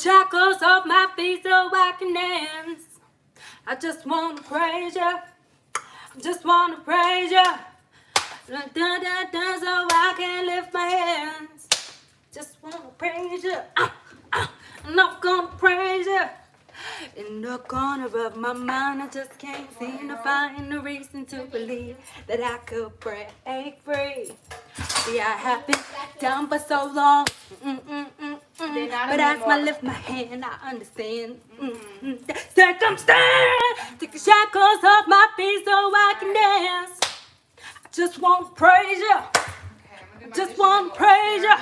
shackles off my feet so I can dance. I just want to praise you. I just want to praise you. Dun, dun, dun, dun, so I can lift my hands. Just want to praise you. And I'm gonna praise you. In the corner of my mind, I just can't seem to find a reason to believe that I could break free. See, I have been down for so long, but as I lift my hand, I understand. Circumstance, take the shackles off my feet so I can dance. I just want to praise you. I just want to praise you.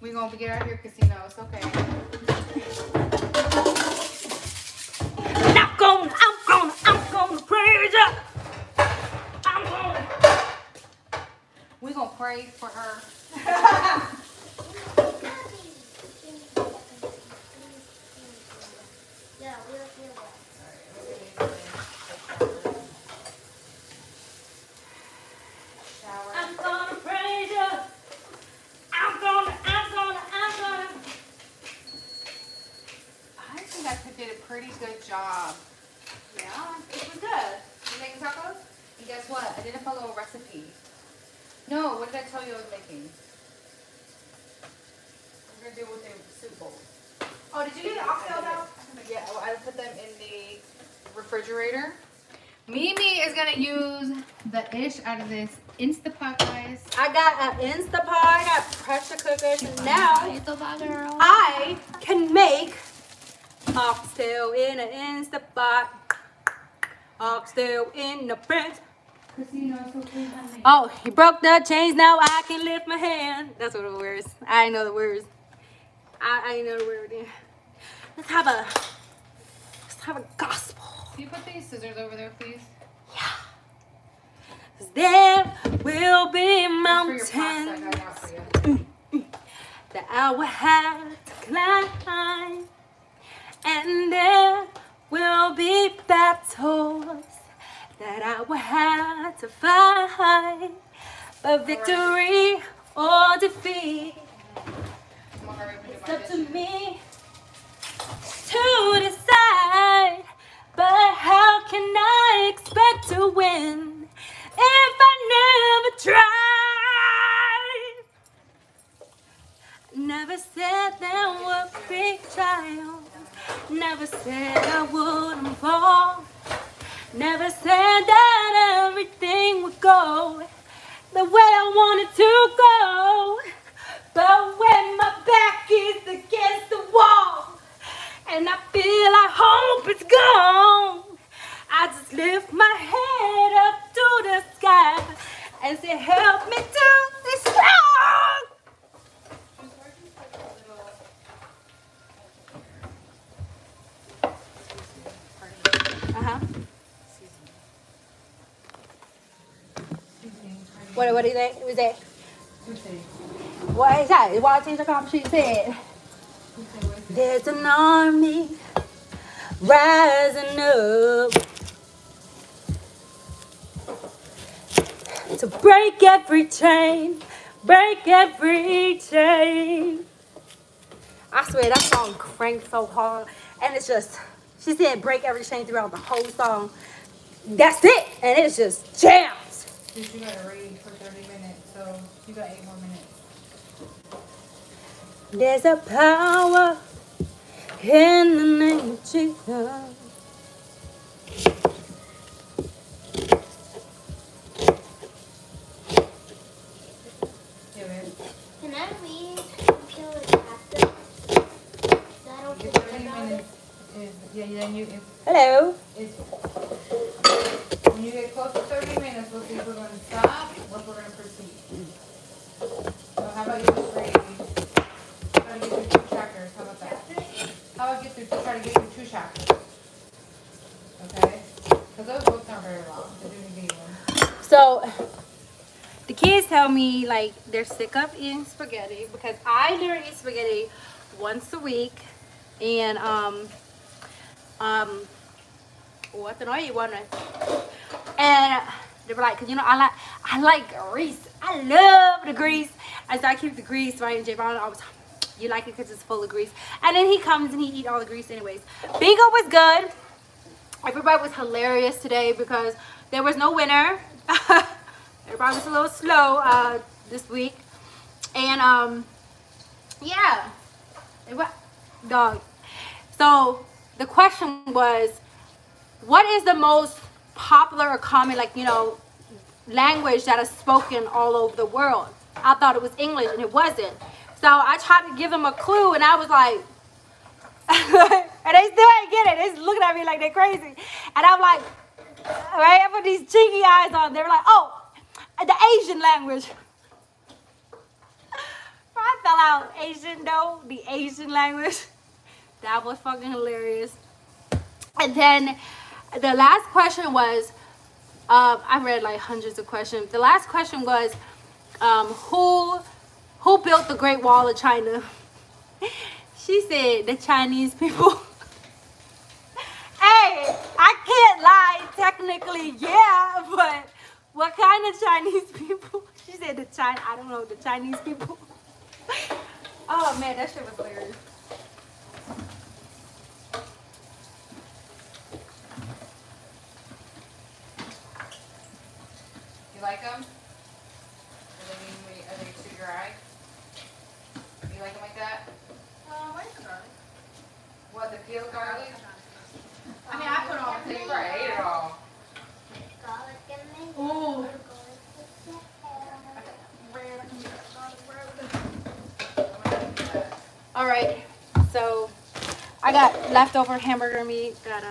We're going to get out of here, Casino. It's okay. I'm gonna praise you. We're gonna pray for her. Yeah, we'll feel that. Shower. I'm gonna praise you. I'm gonna. I think I did a pretty good job. Yeah, it was good. You making tacos? And guess what? I didn't follow a recipe. No, what did I tell you I was making? I'm going to do it with the soup bowl. Oh, did you get the oxtails out? Yeah, well, I put them in the refrigerator. Mimi is going to use the ish out of this Instapot, guys. I got an Instapot. I got pressure cookers. And now, I can make oxtail in an Instapot. Oxtail in the print. Oh, he broke the chains, now I can lift my hand. That's what it was. I know the words. I ain't know the word. Let's have a gospel. Can you put these scissors over there, please? Yeah. There will be mountains that I will have to climb, and there will be battles that I will have to fight, but victory or defeat, it's up to me to decide. But how can I expect to win if I never tried? Never said there would be trials. Never said I wouldn't fall. Never said that everything would go the way I wanted to go. But when my back is against the wall and I feel I hope it's gone, I just lift my head up to the sky and say, help me to be strong. What is that? What is that? What is that? Watching the cop, she said. There's an army rising up to break every chain, break every chain. I swear that song cranked so hard, and it's just. She said break every chain throughout the whole song. That's it. And it's just jams. Dude, you gotta read for 30 minutes, so you got 8 more minutes. There's a power in the name of Jesus. Can I read until it's after? So I don't forget about it. Yeah, then you, hello. When you get close to 30 minutes, we'll see if we're going to stop or if we're going to proceed. So how about you just read? Try to get through 2 chapters. How about that? Try to get through 2 chapters. Okay? Because those books aren't very long. They do need to be long. So, the kids tell me, like, they're sick of eating spaghetti because I never eat spaghetti once a week. And, and they were like, cause you know I like grease. I love the grease. And so I keep the grease, right? And Javon always You like it because it's full of grease. And then he comes and he eats all the grease anyways. Bingo was good. Everybody was hilarious today because there was no winner. Everybody was a little slow this week. And yeah, dog. So the question was, what is the most popular or common, like, you know, language that is spoken all over the world? I thought it was English, and it wasn't. So I tried to give them a clue, and I was like, and they still ain't get it. They just looking at me like they're crazy. And I'm like, right? I put these cheeky eyes on. They were like, oh, the Asian language. I fell out. Asian, though. The Asian language. That was fucking hilarious. And then the last question was, I read like hundreds of questions. The last question was, who built the Great Wall of China? She said the Chinese people. Hey, I can't lie. Technically, yeah, but what kind of Chinese people? She said the China. I don't know, the Chinese people. Oh man, that shit was hilarious. You like them? Are they to your eye? You like them like that? I like the garlic. What, the peeled garlic? I mean, I put on paper. I ate it all. Garlic and me. Ooh. All right, so I got leftover hamburger meat that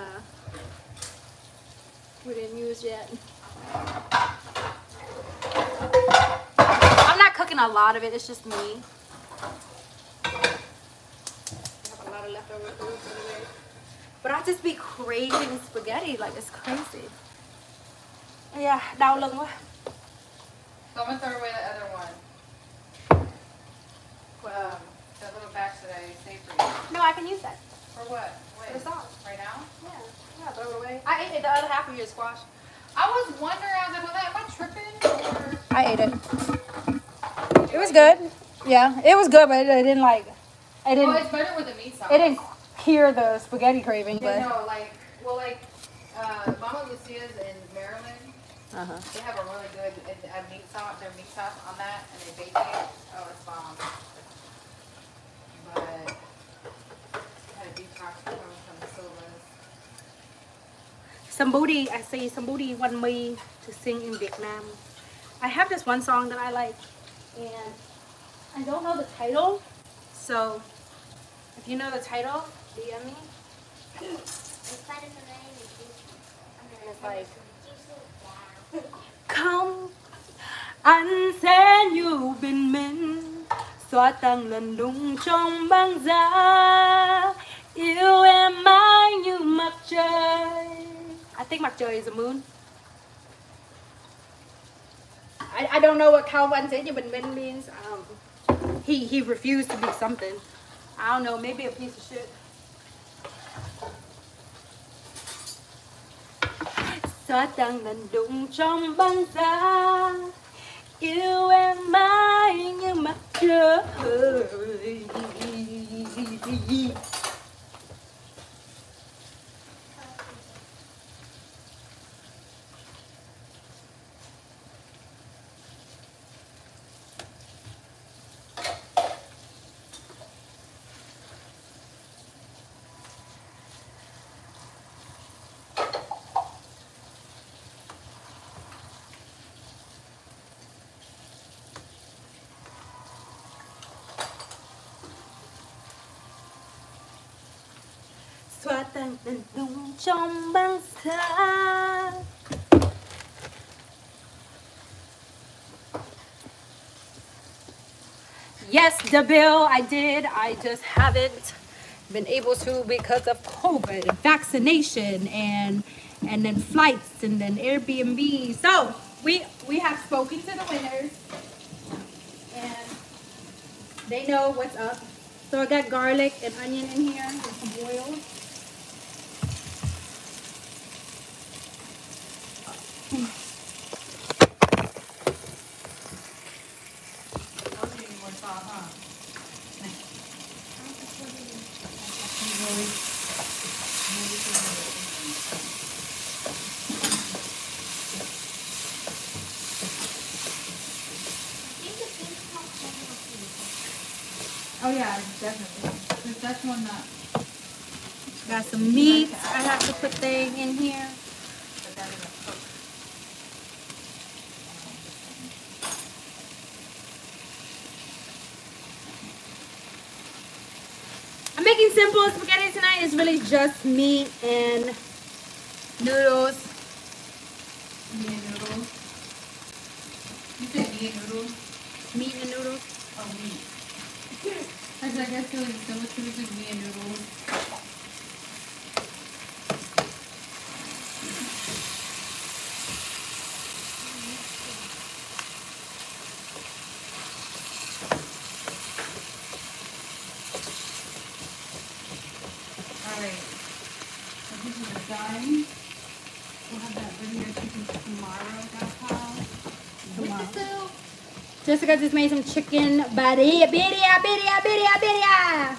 we didn't use yet. I'm not cooking a lot of it, it's just me. I have a lot of leftover food anyway. But I just be craving spaghetti, like it's crazy. Yeah, now look. So I'm gonna throw away the other one. Well, that little batch that I saved for you. No, I can use that. For what? Wait, for the sauce. Right now? Yeah. Yeah, throw it away. I ate it, the other half of your squash. I was wondering, I was like, well, am I tripping? Or... I ate it. It was good. Yeah, it was good, but it didn't like... It didn't, well, it's better with the meat sauce. It didn't cure the spaghetti craving, but... No, like, well, like, Mama Lucia's in Maryland, they have a really good meat sauce, their meat sauce on that, and they bake it. Oh, it's bomb. But I had a detox from the sodas. Somebody, I say, somebody want me to sing in Vietnam. I have this one song that I like, and I don't know the title. So, if you know the title, DM me. It's like, come, anh sẽ như bình minh, xóa tan lần đung trong băng giá, yêu em mãi như mặt trời. I think mặt trời is a moon. I don't know what Cao Văn Sẽ Như Bình Minh means. He refused to be something. I don't know, maybe a piece of shit. Xóa tan lạnh đụng trong băng giá, yêu em mãi như mặt trời. Xóa tan lạnh đùng trong băng giá. Yes, the bill I did. I just haven't been able to because of COVID and vaccination and then flights and then Airbnb. So we have spoken to the winners and they know what's up. So I got garlic and onion in here with some oil. Oh yeah, definitely. Because that's one that... Got some meats like I have to put thing in here. Put that in the cook. I'm making simple spaghetti tonight. It's really just meat and noodles. Meat and noodles. You said meat and noodles? Meat and noodles? Oh, meat. I guess it was so much food with meat and noodles. Alright, so this is done. We'll have that video chicken tomorrow, guys. Jessica just made some chicken birria, birria, birria, birria, birria.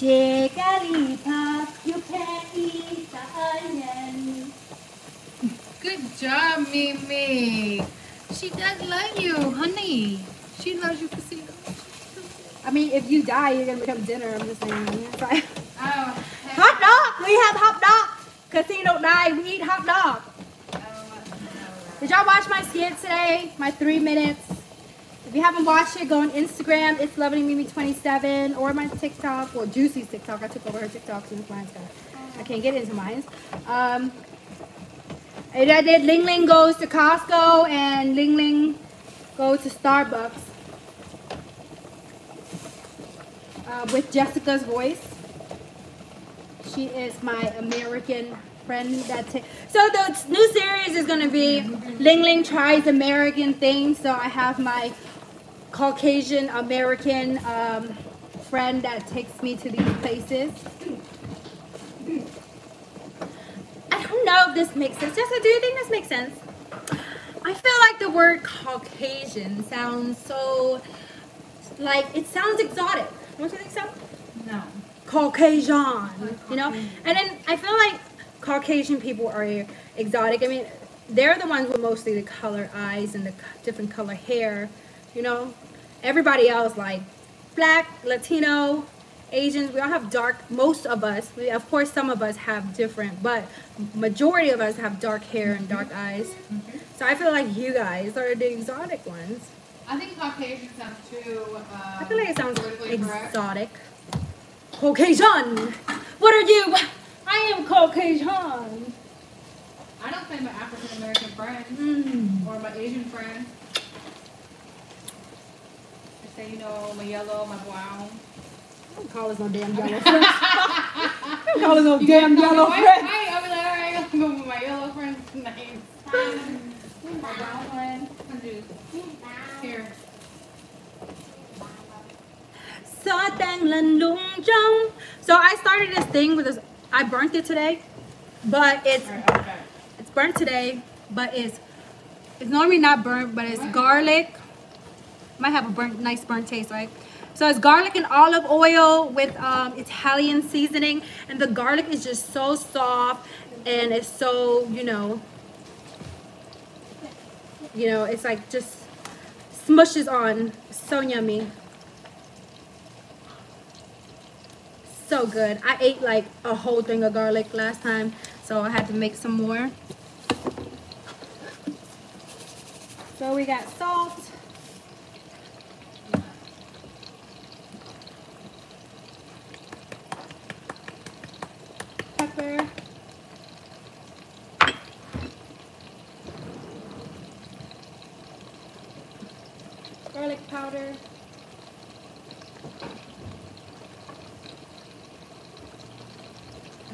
Jigglypuff, you can eat the onion. Good job, Mimi. She does love you, honey. She loves you, Casino. I mean, if you die, you're gonna become dinner. I'm just saying. Right? Oh, okay. Hot dog. We have hot dog. Casino died. We eat hot dog. Did y'all watch my skit today? My 3 minutes. If you haven't watched it, go on Instagram. It's LovingMimi27 or my TikTok. Well, Juicy's TikTok. I took over her TikTok since mine's got. I can't get into mine. And I did Ling Ling goes to Costco and Ling Ling goes to Starbucks. With Jessica's voice. She is my American friend that so the new series is going to be Ling Ling tries American things. So I have my Caucasian American friend that takes me to these places. I don't know if this makes sense. Jessica, do you think this makes sense? I feel like the word Caucasian sounds so like it sounds exotic. Don't you think so? No. Caucasian, you know? And then I feel like Caucasian people are exotic. I mean, they're the ones with mostly the color eyes and the different color hair, you know? Everybody else, like black, Latino, Asians, we all have dark, most of us, of course some of us have different, but majority of us have dark hair and dark eyes. So I feel like you guys are the exotic ones. I think Caucasian sounds too, I feel like it sounds exotic. Caucasian! What are you? I am Caucasian. I don't claim my African American friend or my Asian friend. I say, you know, my yellow, my brown. Don't call us no damn yellow friends. Don't call us no damn yellow friends. I'll be like, all right, I'm going with my yellow friend's name. My brown friend. Here. So I started this thing with this. I burnt it today, but it's burnt today, but it's normally not burnt, but it's garlic. Might have a nice burnt taste, right? So it's garlic and olive oil with Italian seasoning, and the garlic is just so soft, and it's so, you know, it's like just smushes on. It's so yummy. So good. I ate like a whole thing of garlic last time, so I had to make some more. So we got salt. Pepper. Garlic powder.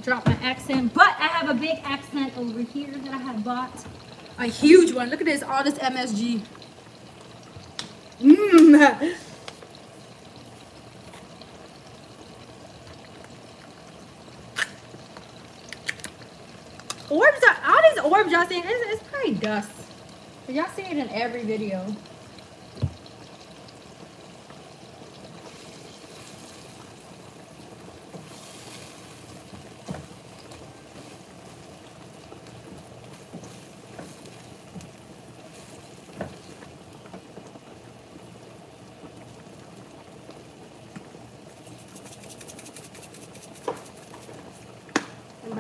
Drop my accent, but I have a big accent over here that I have bought. A huge one. Look at this, all this MSG. Mmm. Orbs are, all these orbs y'all see, it's probably dust. But y'all see it in every video.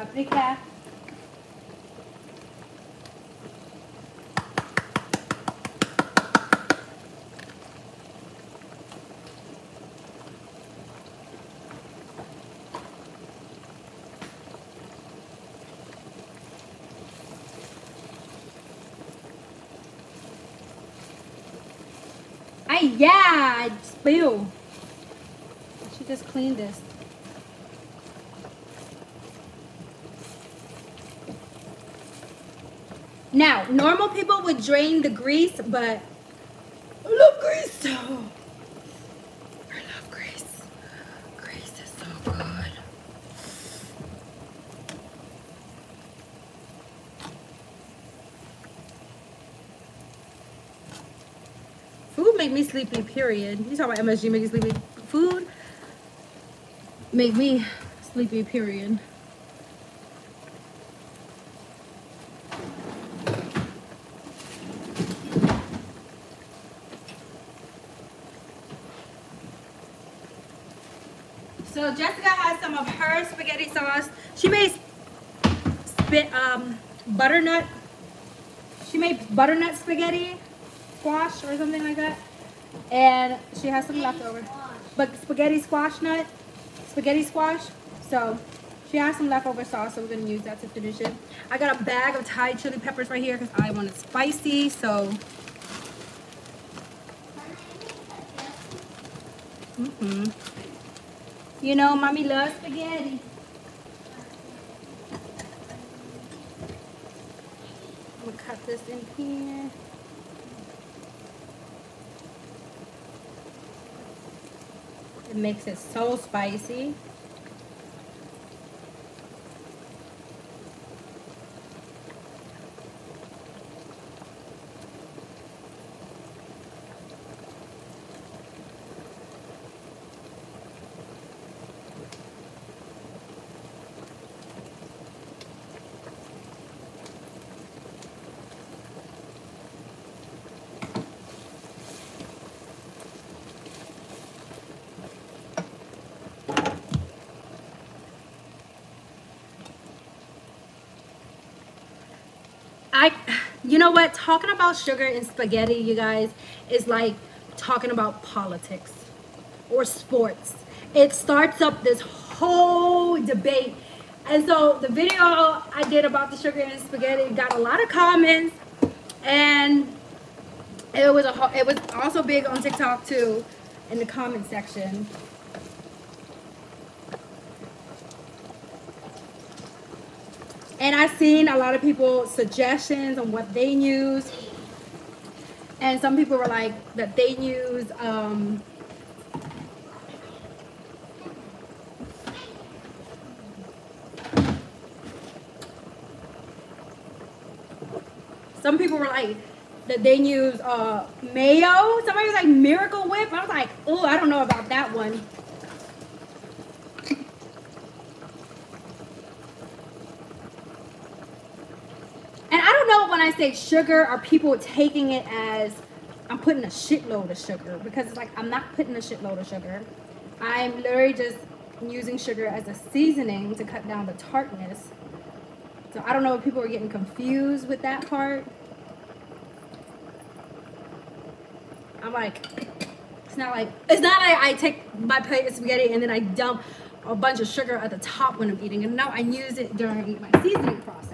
paprika, yeah, it spilled. I should just clean this. Now, normal people would drain the grease, but I love grease. Oh, I love grease. Grease is so good. Food make me sleepy, period. You talking about MSG make you sleepy? Food make me sleepy, period. So Jessica has some of her spaghetti sauce. She made butternut. She made butternut spaghetti squash or something like that, and she has some spaghetti leftover. Squash. But spaghetti squash. So she has some leftover sauce, so we're gonna use that to finish it. I got a bag of Thai chili peppers right here because I want it spicy. So. You know, mommy loves spaghetti. I'm gonna cut this in here. It makes it so spicy. You know what? Talking about sugar and spaghetti, you guys, is like talking about politics or sports. It starts up this whole debate. And so the video I did about the sugar and spaghetti got a lot of comments, and it was also big on TikTok too, in the comment section. And I've seen a lot of people's suggestions on what they use. And some people were like that they use some people were like that they use mayo. Somebody was like Miracle Whip. I was like, oh, I don't know about that one. When I say sugar, are people taking it as I'm putting a shitload of sugar? Because it's like, I'm not putting a shitload of sugar. I'm literally just using sugar as a seasoning to cut down the tartness. So I don't know if people are getting confused with that part. I'm like, it's not like I take my plate of spaghetti and then I dump a bunch of sugar at the top when I'm eating it. No, I use it during my seasoning process.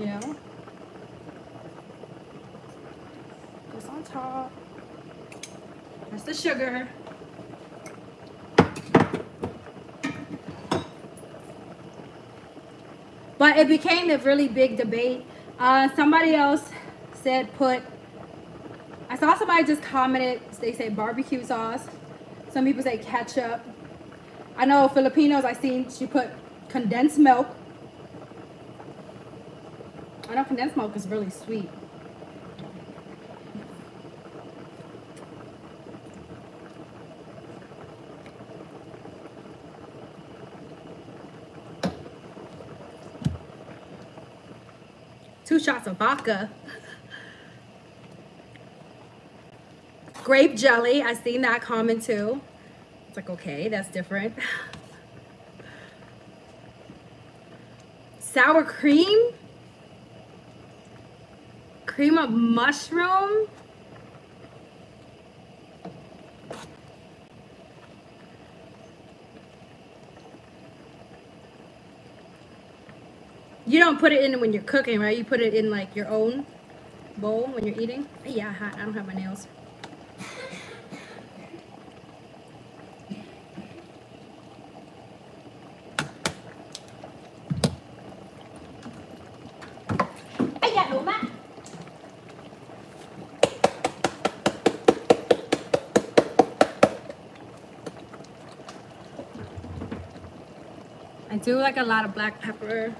Yeah. Just on top. That's the sugar. But it became a really big debate. Somebody else said I saw somebody just commented, they say barbecue sauce. Some people say ketchup. I know Filipinos, I seen she put condensed milk. I know condensed milk is really sweet. Two shots of vodka. Grape jelly, I seen that comment too. like, okay, that's different. Sour cream, cream of mushroom, you don't put it in when you're cooking, right? You put it in like your own bowl when you're eating. Yeah, I don't have my nails. I do like a lot of black pepper.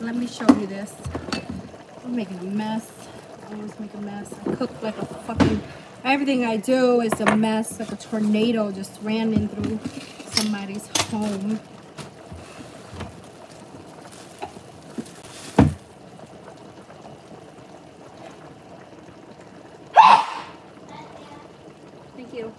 Let me show you this. I'm making a mess. I always make a mess. I cook like a fucking... Everything I do is a mess. Like a tornado just ran in through somebody's home. Thank you.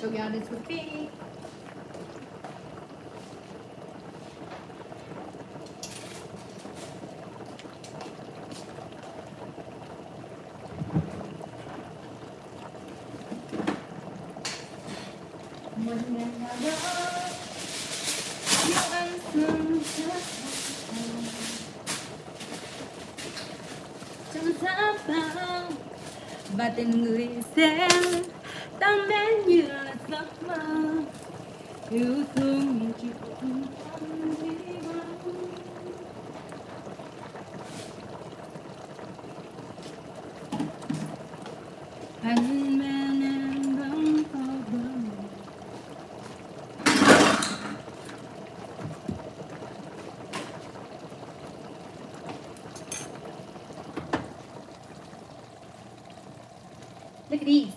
Show you how this would be. But then we say look at these.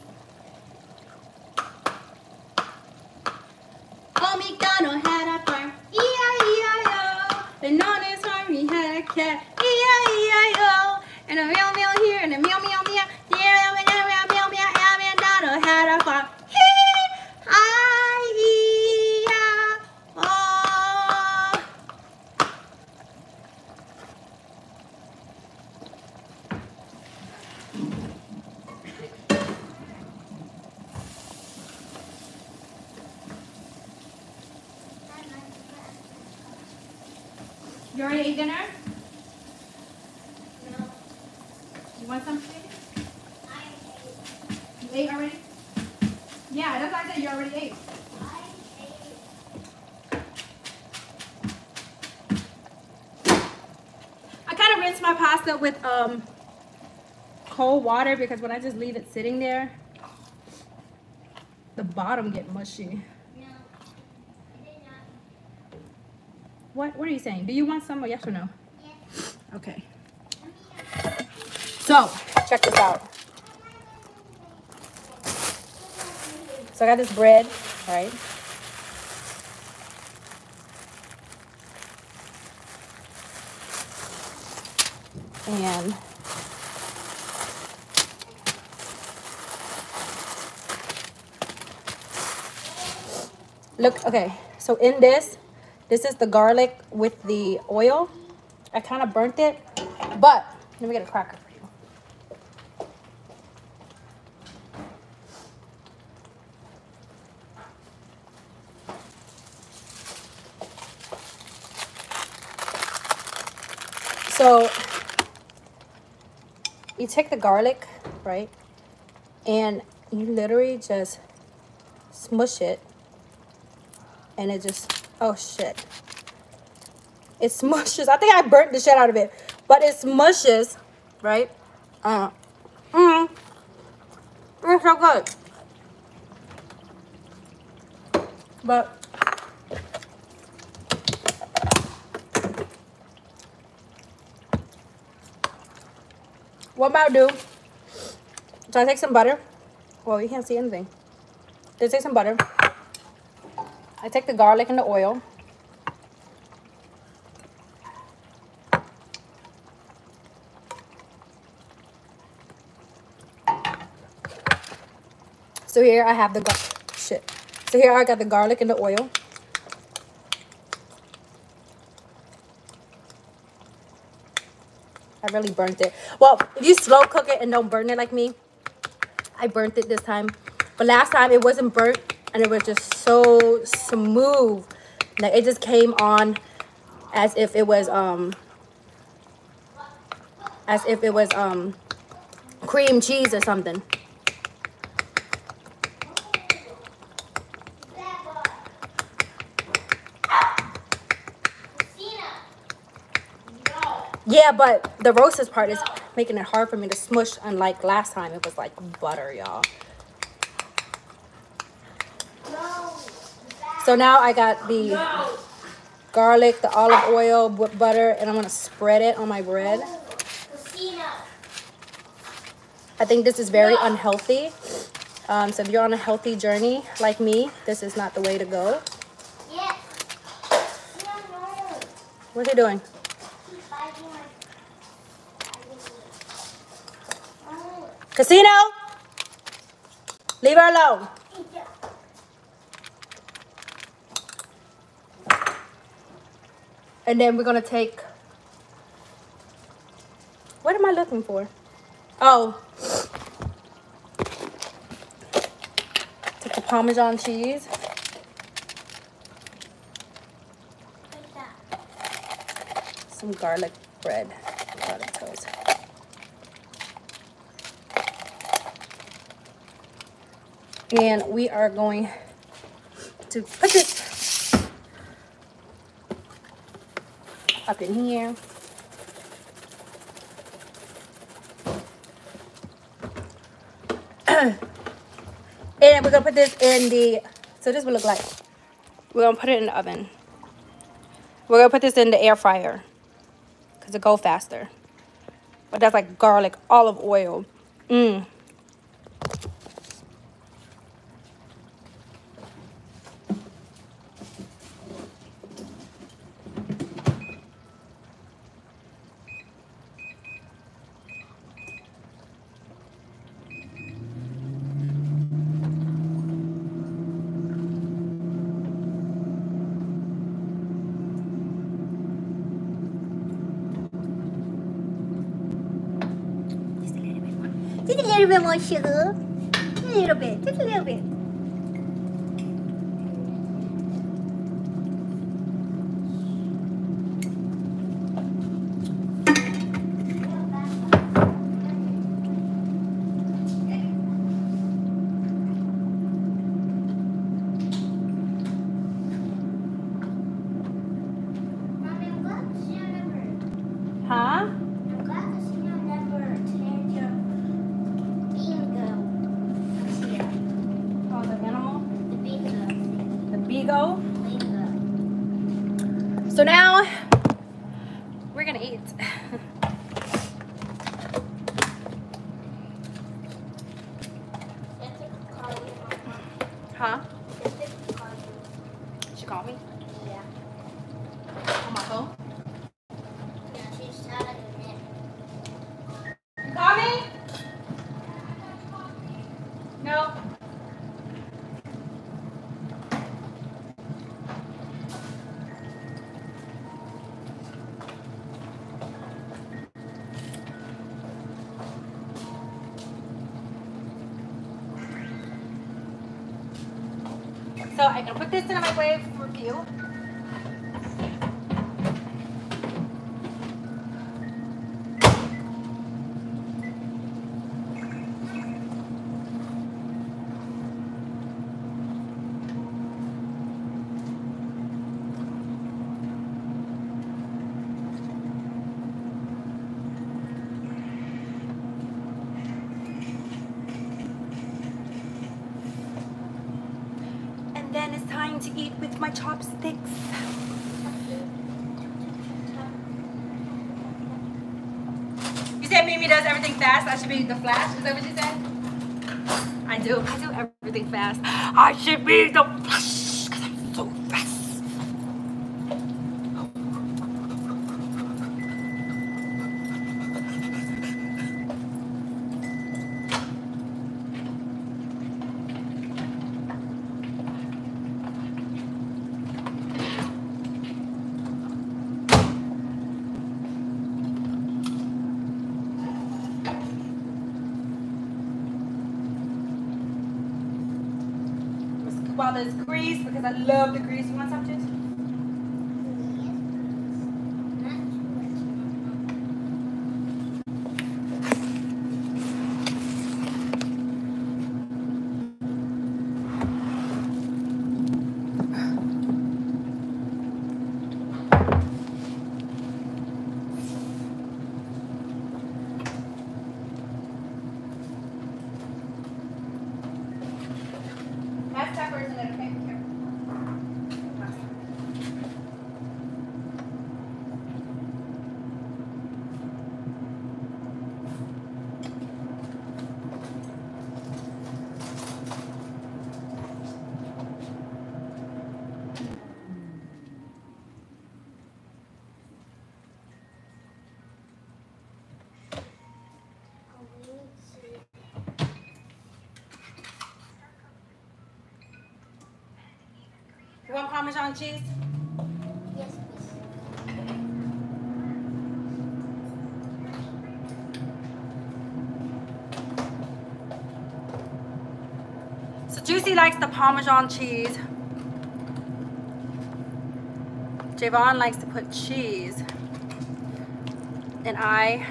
You already ate dinner? No. You want something? I ate. You ate already? Yeah, that's what I said, you already ate. I kind of rinse my pasta with cold water because when I just leave it sitting there, the bottom gets mushy. What are you saying? Do you want some, or yes or no? Yes. Okay. So, check this out. So I got this bread, right? And look, okay, so in this is the garlic with the oil. I kind of burnt it, but let me get a cracker for you. So you take the garlic, right? And you literally just smush it. And it just, oh shit. It smushes. I think I burnt the shit out of it. But it smushes, right? It's so good. But what about do? So I take some butter. Well, you can't see anything. Just take some butter. I take the garlic and the oil. So here I have the shit. So here I got the garlic and the oil. I really burnt it. Well, if you slow cook it and don't burn it like me, I burnt it this time. But last time it wasn't burnt and it was just so smooth. Like it just came on as if it was cream cheese or something. Yeah, but the roasted part is making it hard for me to smush, unlike last time. It was like butter, y'all. So now I got the garlic, the olive oil, with butter, and I'm going to spread it on my bread. I think this is very unhealthy. So if you're on a healthy journey like me, this is not the way to go. What are you doing? Casino, leave her alone. And then we're gonna take, what am I looking for? Oh, take the Parmesan cheese. Some garlic bread. And we are going to put this up in here. And we're gonna put this in the, so this will look like, we're gonna put it in the oven. We're gonna put this in the air fryer because it goes faster. But that's like garlic, olive oil. Mmm. Just a little bit more sugar. A little bit, just a little bit. So now we're gonna eat. So I'm going to put this in a microwave for review. Then it's time to eat with my chopsticks. You said Mimi does everything fast. I should be the Flash. Is that what you said? I do everything fast. I should be the Flash because I'm so fast. While there's grease, because I love the grease. You want some too? You want Parmesan cheese? Yes, please. So Juicy likes the Parmesan cheese. Javon likes to put cheese. And I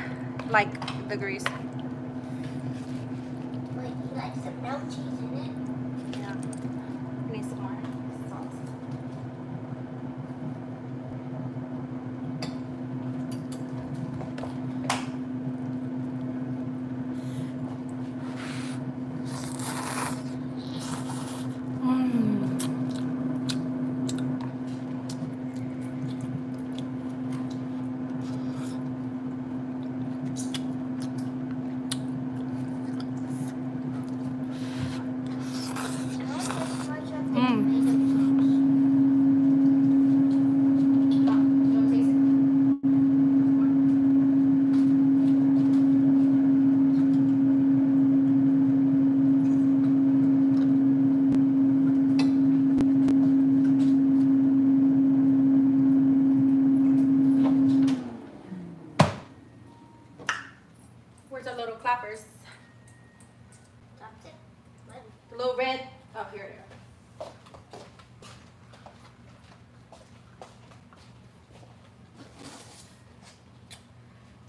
like the grease. Wait, you like some milk cheese in it?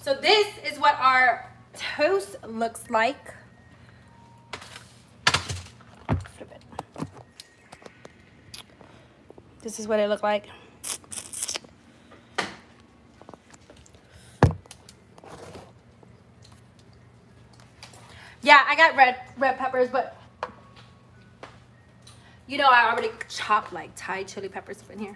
So this is what our toast looks like. Flip it. This is what it looked like. Yeah, I got red peppers, but you know I already chopped like Thai chili peppers up in here.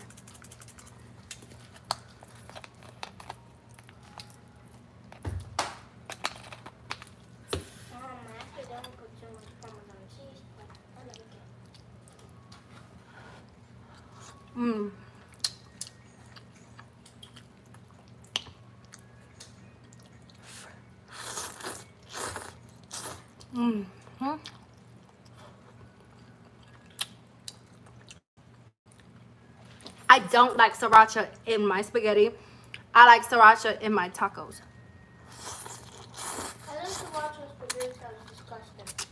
Mm-hmm. I don't like sriracha in my spaghetti. I like sriracha in my tacos. I think sriracha in spaghetti sounds disgusting.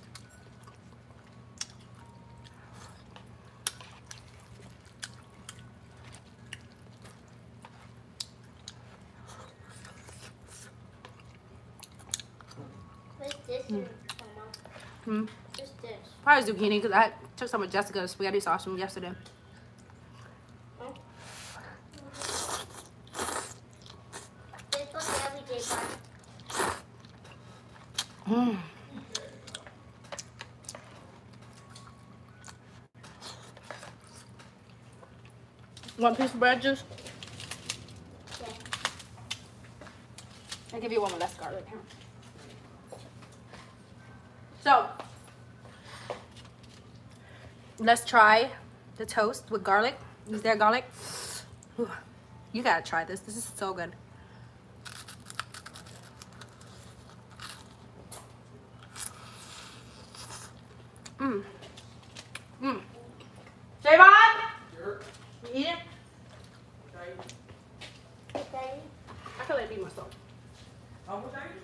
It's this. Probably zucchini, because I took some of Jessica's spaghetti sauce from yesterday. One piece of bread juice? Yeah. I'll give you one with less garlic. So, let's try the toast with garlic. Is there garlic? Ooh, you gotta try this. This is so good. Javon? Sure. You eat it? Okay. I feel like I beat myself. How much are you?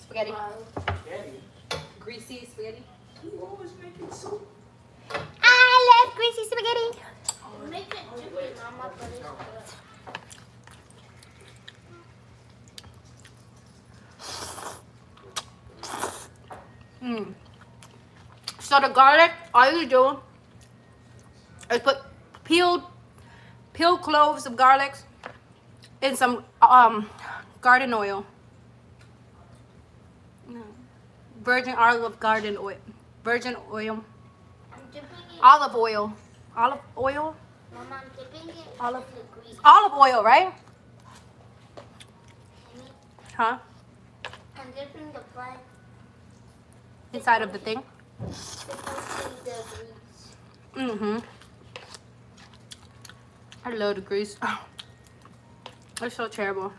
Spaghetti. Spaghetti. Greasy spaghetti. You always make it soup. I love greasy spaghetti. Oh, make it chicken, Mama. So the garlic, all you do is put peeled cloves of garlic in some garden oil. Olive oil. Mama, I'm dipping it olive oil, right? Huh? I'm dipping the bread inside of the thing. I love the grease. Oh, it's so terrible.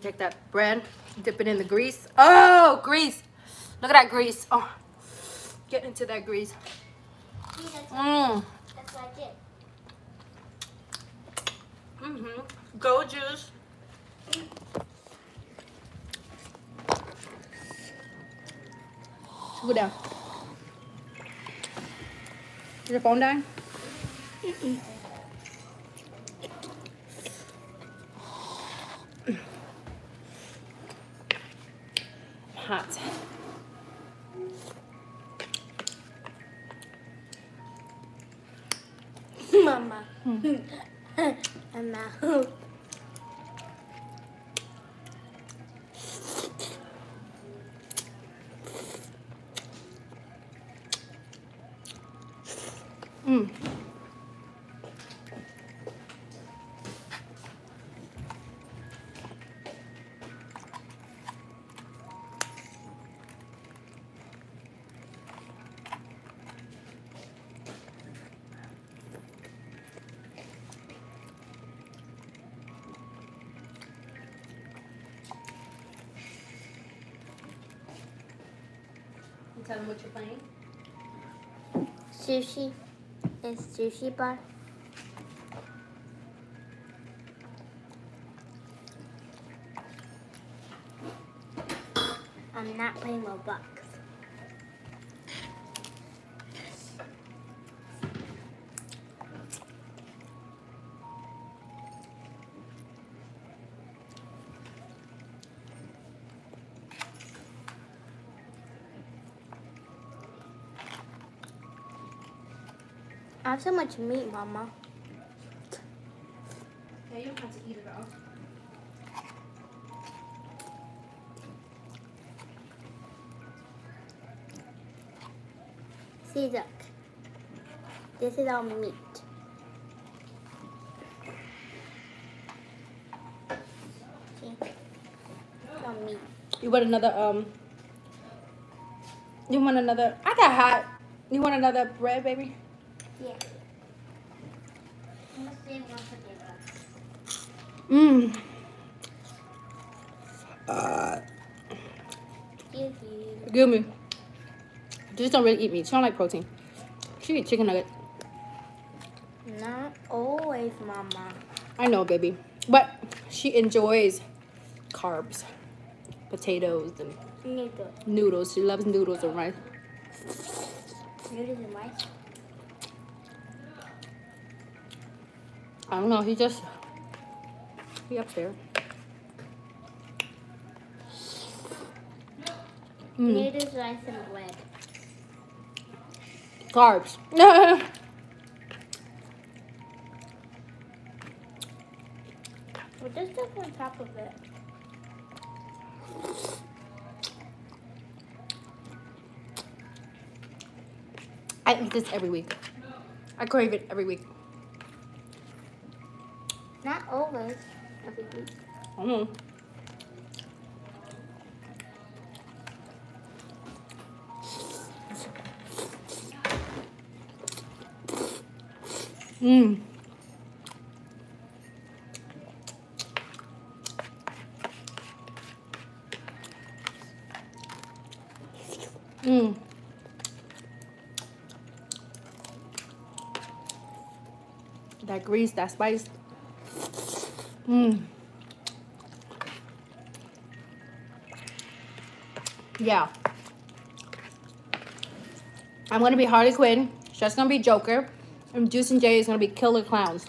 Take that bread, dip it in the grease. Oh, grease. Look at that grease. Oh, get into that grease. That's what I did. Go juice. Go down. Is your phone dying? Hot. Mama. I'm out. Tell them what you're playing. Sushi. It's sushi bar. I'm not playing Roblox. I have so much meat, Mama. Yeah, you don't have to eat it all. See, look. This is all meat. See? It's all meat. You want another, I got hot. You want another bread, baby? Yeah. Give me. Just don't really eat meat. She don't like protein. She eat chicken nuggets. Not always, Mama. I know, baby. But she enjoys carbs. potatoes and noodles. She loves noodles and rice. Noodles and rice? I don't know, he up there. Noodles, rice, and bread. Carbs. Well, just stuff on top of it. I eat this every week. I crave it every week. Not always every week. Mm. Mm. Mm. That grease, that spice. Mm. Yeah. I'm gonna be Harley Quinn. She's gonna be Joker. And Juice and Jay is gonna be killer clowns.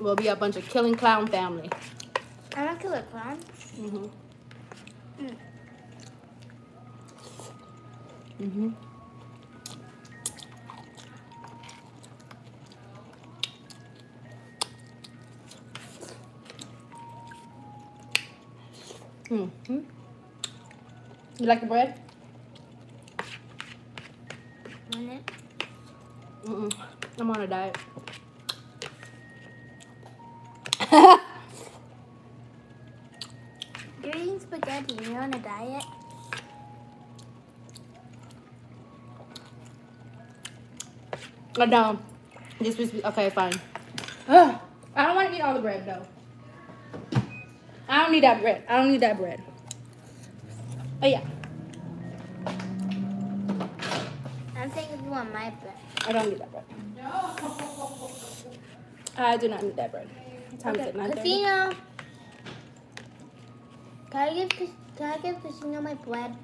We'll be a bunch of killing clown family. I'm a killer clown? Mm-hmm. Mm. Mm-hmm. Mm-hmm. You like the bread? Mm-mm. I'm on a diet. You're eating spaghetti. You're on a diet. Oh, no. This was okay. Fine. Ugh. I don't want to eat all the bread though. I don't need that bread. I don't need that bread. Oh yeah. I'm saying if you want my bread. I don't need that bread. No. I do not need that bread. Time okay. Is it 9:30? Casino. Can I give Casino my bread?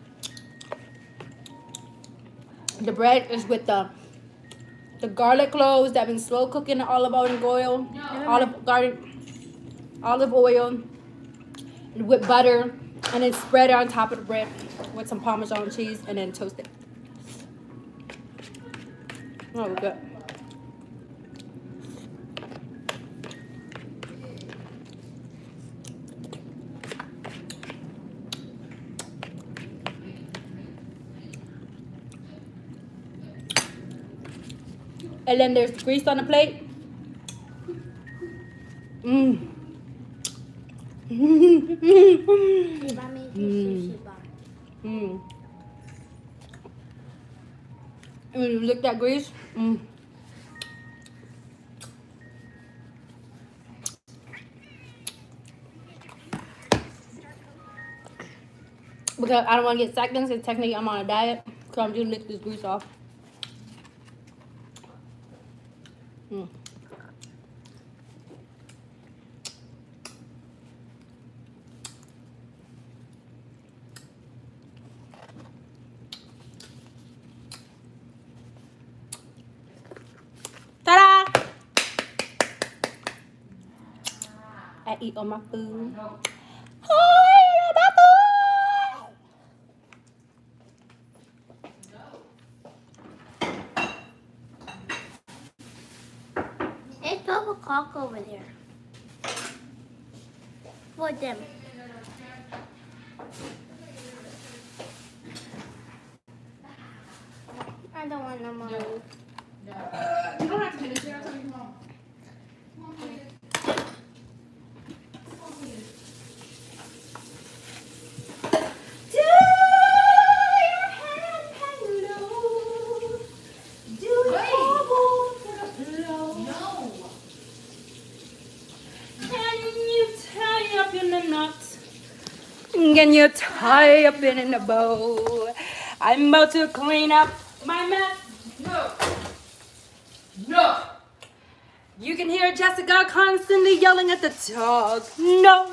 The bread is with the garlic cloves that have been slow cooking in olive oil with butter, and then spread it on top of the bread with some Parmesan cheese and then toast it. Oh, good. And then there's grease on the plate. Mmm. Mmm. Mmm. And when you lick that grease, mm. Because I don't want to get sickness, and technically I'm on a diet, so I'm just lick this grease off. Mm. I eat all my food. I eat all my food. It's 12 o'clock over there. For them. I don't want no more. You don't have to finish it. I'll tell you tomorrow. And you tie up in a bow. I'm about to clean up my mess. No. No. You can hear Jessica constantly yelling at the dog. No,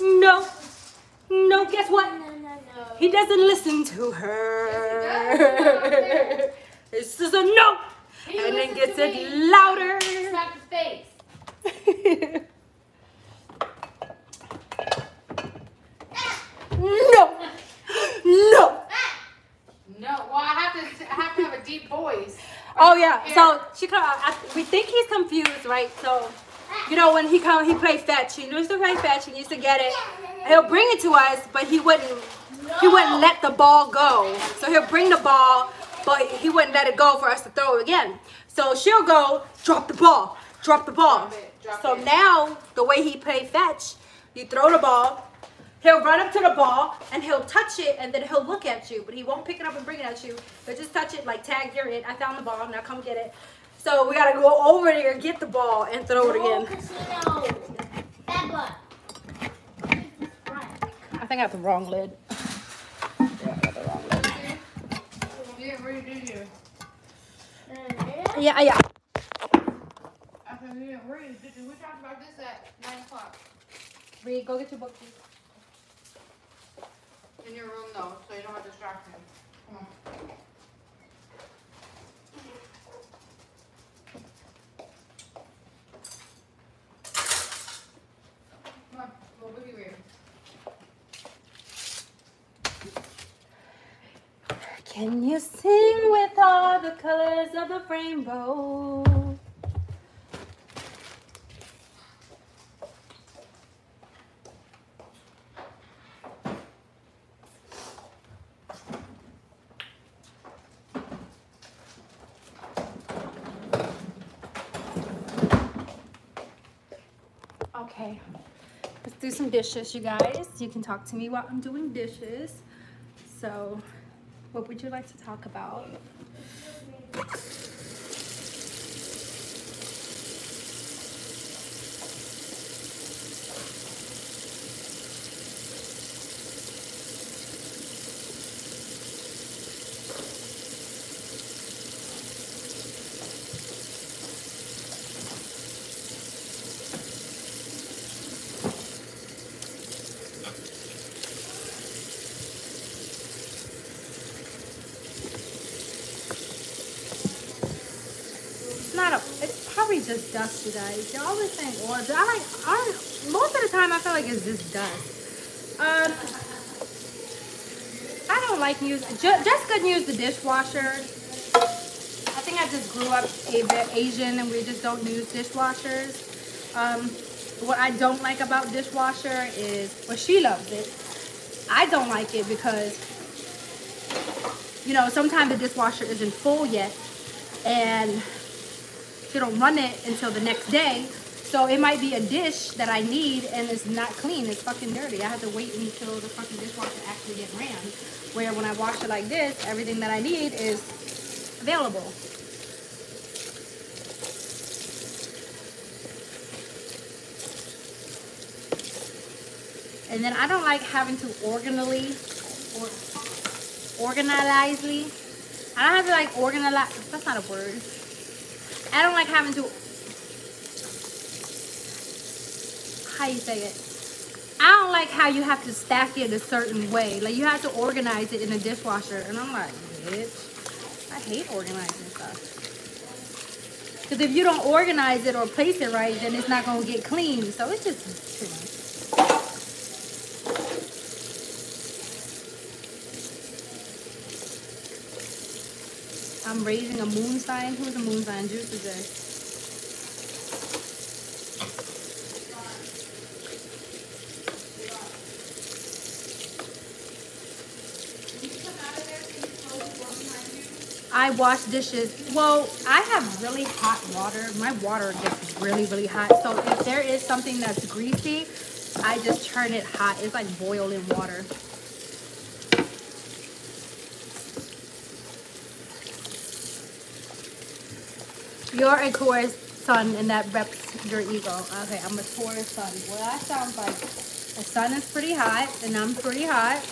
no, no. Guess what? No, no, no. He doesn't listen to her. This is a no. And then gets it louder. Slap his face. No, no, no. Well, I have to have a deep voice. Oh yeah. So we think he's confused, right? So, you know, when he plays fetch. He used to play fetch. He used to get it. He'll bring it to us, but he wouldn't let the ball go. So he'll bring the ball, but he wouldn't let it go for us to throw it again. So she'll go drop the ball, drop the ball. So now the way he plays fetch, you throw the ball. He'll run up to the ball, and he'll touch it, and then he'll look at you. But he won't pick it up and bring it at you. He'll just touch it, like, tag, you're in. I found the ball. Now come get it. So we got to go over there, get the ball, and throw it again. I think I have the wrong lid. Yeah, I got the wrong lid. Yeah, where did you? Yeah, yeah. I said, yeah, where did you? We talked about this at 9 o'clock. Reed, go get your book, please. In your room though, so you don't have distractions. Come on. Come on, go boogie weird. Can you sing with all the colors of the rainbow? Okay, let's do some dishes, you guys. You can talk to me while I'm doing dishes. So, what would you like to talk about? Just dust, you guys. You're always saying oil. Most of the time I feel like it's just dust. I don't like using. Just couldn't use the dishwasher. I think I just grew up a bit Asian and we just don't use dishwashers. What I don't like about dishwasher is, well, she loves it. I don't like it because, you know, sometimes the dishwasher isn't full yet, and you don't run it until the next day, so it might be a dish that I need and it's not clean, it's fucking dirty. I have to wait until the fucking dishwasher actually get ran, where when I wash it like this, everything that I need is available. And then I don't like having to organize, that's not a word. I don't like having to, how you say it? I don't like how you have to stack it a certain way. Like, you have to organize it in a dishwasher. And I'm like, bitch, I hate organizing stuff. Because if you don't organize it or place it right, then it's not going to get clean. So it's just too much. I'm raising a moon sign. Who's a moon sign? Juice is this. I wash dishes. Well, I have really hot water. My water gets really, really hot. So if there is something that's greasy, I just turn it hot. It's like boiling water. You're a Taurus sun, and that reps your ego. Okay, I'm a Taurus sun. Well, that sounds like the sun is pretty hot, and I'm pretty hot.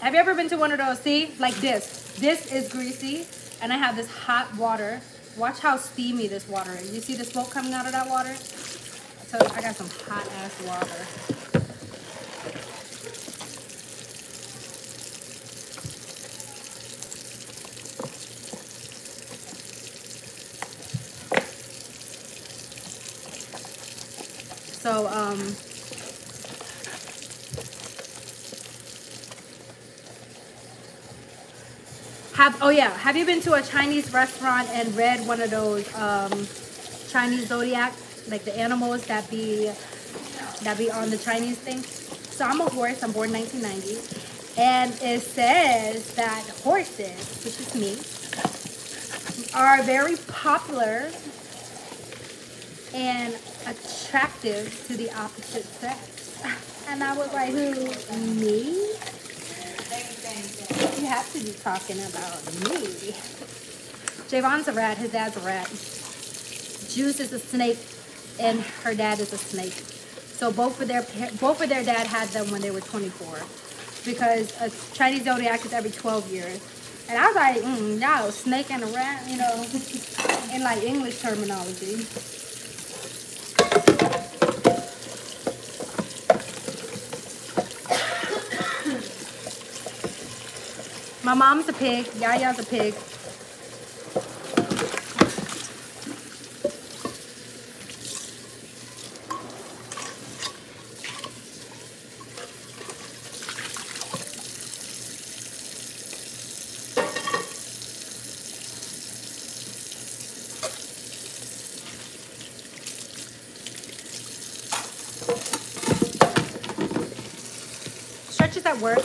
Have you ever been to one of those? See, like this. This is greasy, and I have this hot water Watch how steamy this water is. You see the smoke coming out of that water? So I got some hot ass water. So, have you been to a Chinese restaurant and read one of those Chinese zodiac, like the animals that be on the Chinese thing? So I'm a horse. I'm born 1990, and it says that horses, which is me, are very popular and attractive to the opposite sex. And I was like, who? Me? You have to be talking about me. Javon's a rat. His dad's a rat. Juice is a snake, and her dad is a snake. So both of their dad had them when they were 24, because a Chinese zodiac is every 12 years. And I was like, no, snake and a rat, you know, in like English terminology. My mom's a pig. Yaya's a pig. Stretches at work.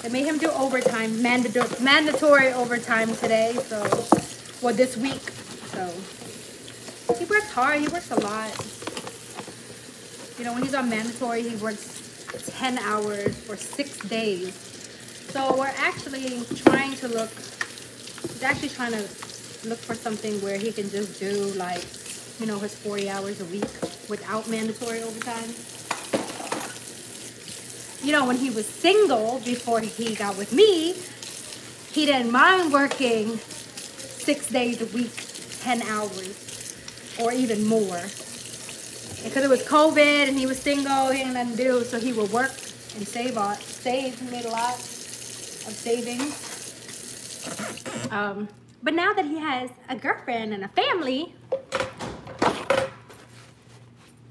I made him do overtime, mandatory overtime today, this week. So he works hard, he works a lot. You know, when he's on mandatory, he works 10 hours for 6 days. So we're actually trying to look for something where he can just do like, you know, his 40 hours a week without mandatory overtime. You know, when he was single, before he got with me, he didn't mind working 6 days a week, 10 hours, or even more. And because it was COVID and he was single, he didn't have nothing to do, so he would work and save. He made a lot of savings. But now that he has a girlfriend and a family,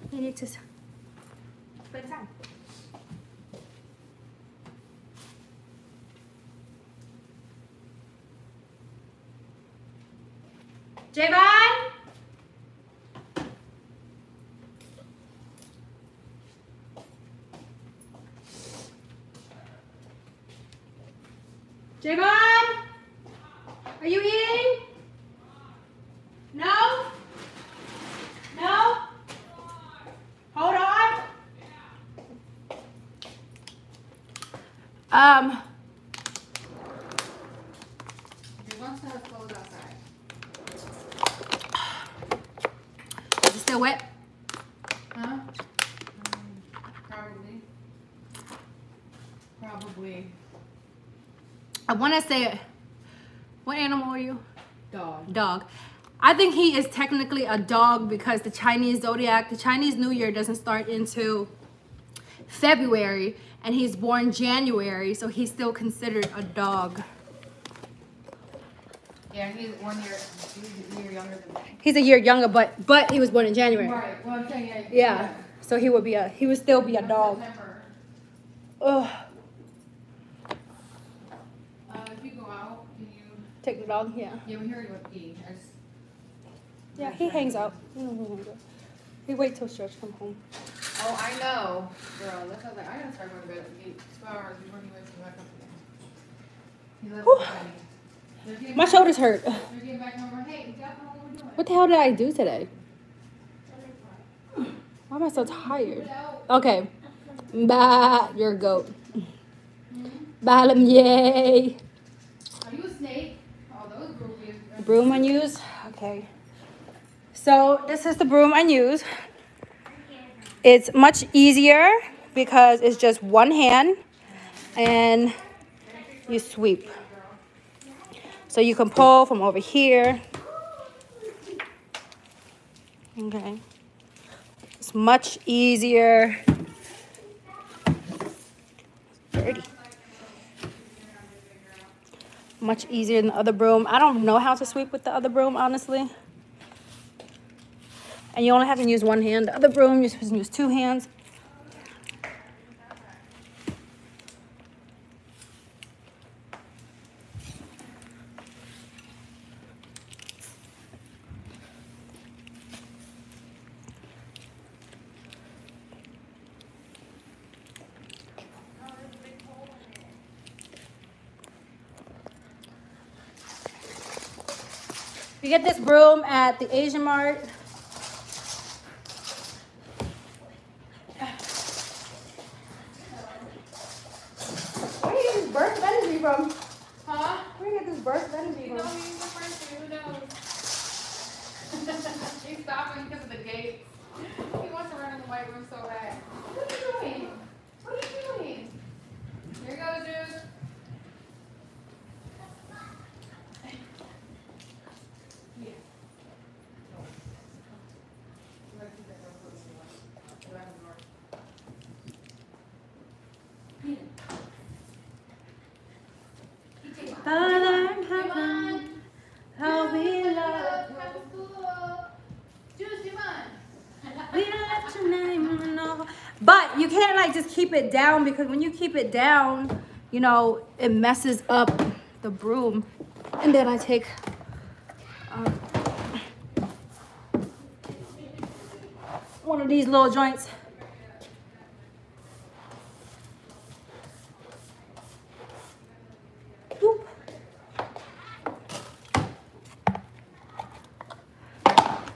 he needs to spend time. Javon? Javon? Are you eating? No? No? Hold on. He wants to have clothes outside. Still wet? Huh? Probably. Probably. I want to say, what animal are you? Dog. Dog. I think he is technically a dog because the Chinese zodiac, the Chinese New Year doesn't start into February, and he's born January, so he's still considered a dog. Yeah, he's a year younger than me. He's a year younger, but he was born in January. Right. Well, I'm saying, yeah. So he would still be a dog. Ugh. If you go out, can you take the dog? Yeah. Yeah, we heard about E. Yeah, he hangs out. He waits till Stretch come home. Oh, I know, girl. That's how I was like, I gotta start going to bed at 8 hours before he wakes me back up again. My shoulders hurt. What the hell did I do today? Why am I so tired? Okay. Bye. You're a goat. Bye, yay. Are you a snake? Oh, those brooms. Broom I use? Okay. So this is the broom I use. It's much easier because it's just one hand and you sweep. So you can pull from over here. Okay. It's much easier. Dirty. Much easier than the other broom. I don't know how to sweep with the other broom, honestly. And you only have to use one hand. The other broom, you're supposed to use two hands. You get this broom at the Asian Mart. Where do you get this burst of energy from? Huh? Where do you get this burst of energy from? You know, he's the first one. Who knows? He's stopping because of the gate. He wants to run in the white room so bad. What are you doing? What are you doing? Here you go, dude. But you can't like just keep it down, because when you keep it down, you know, it messes up the broom. And then I take one of these little joints.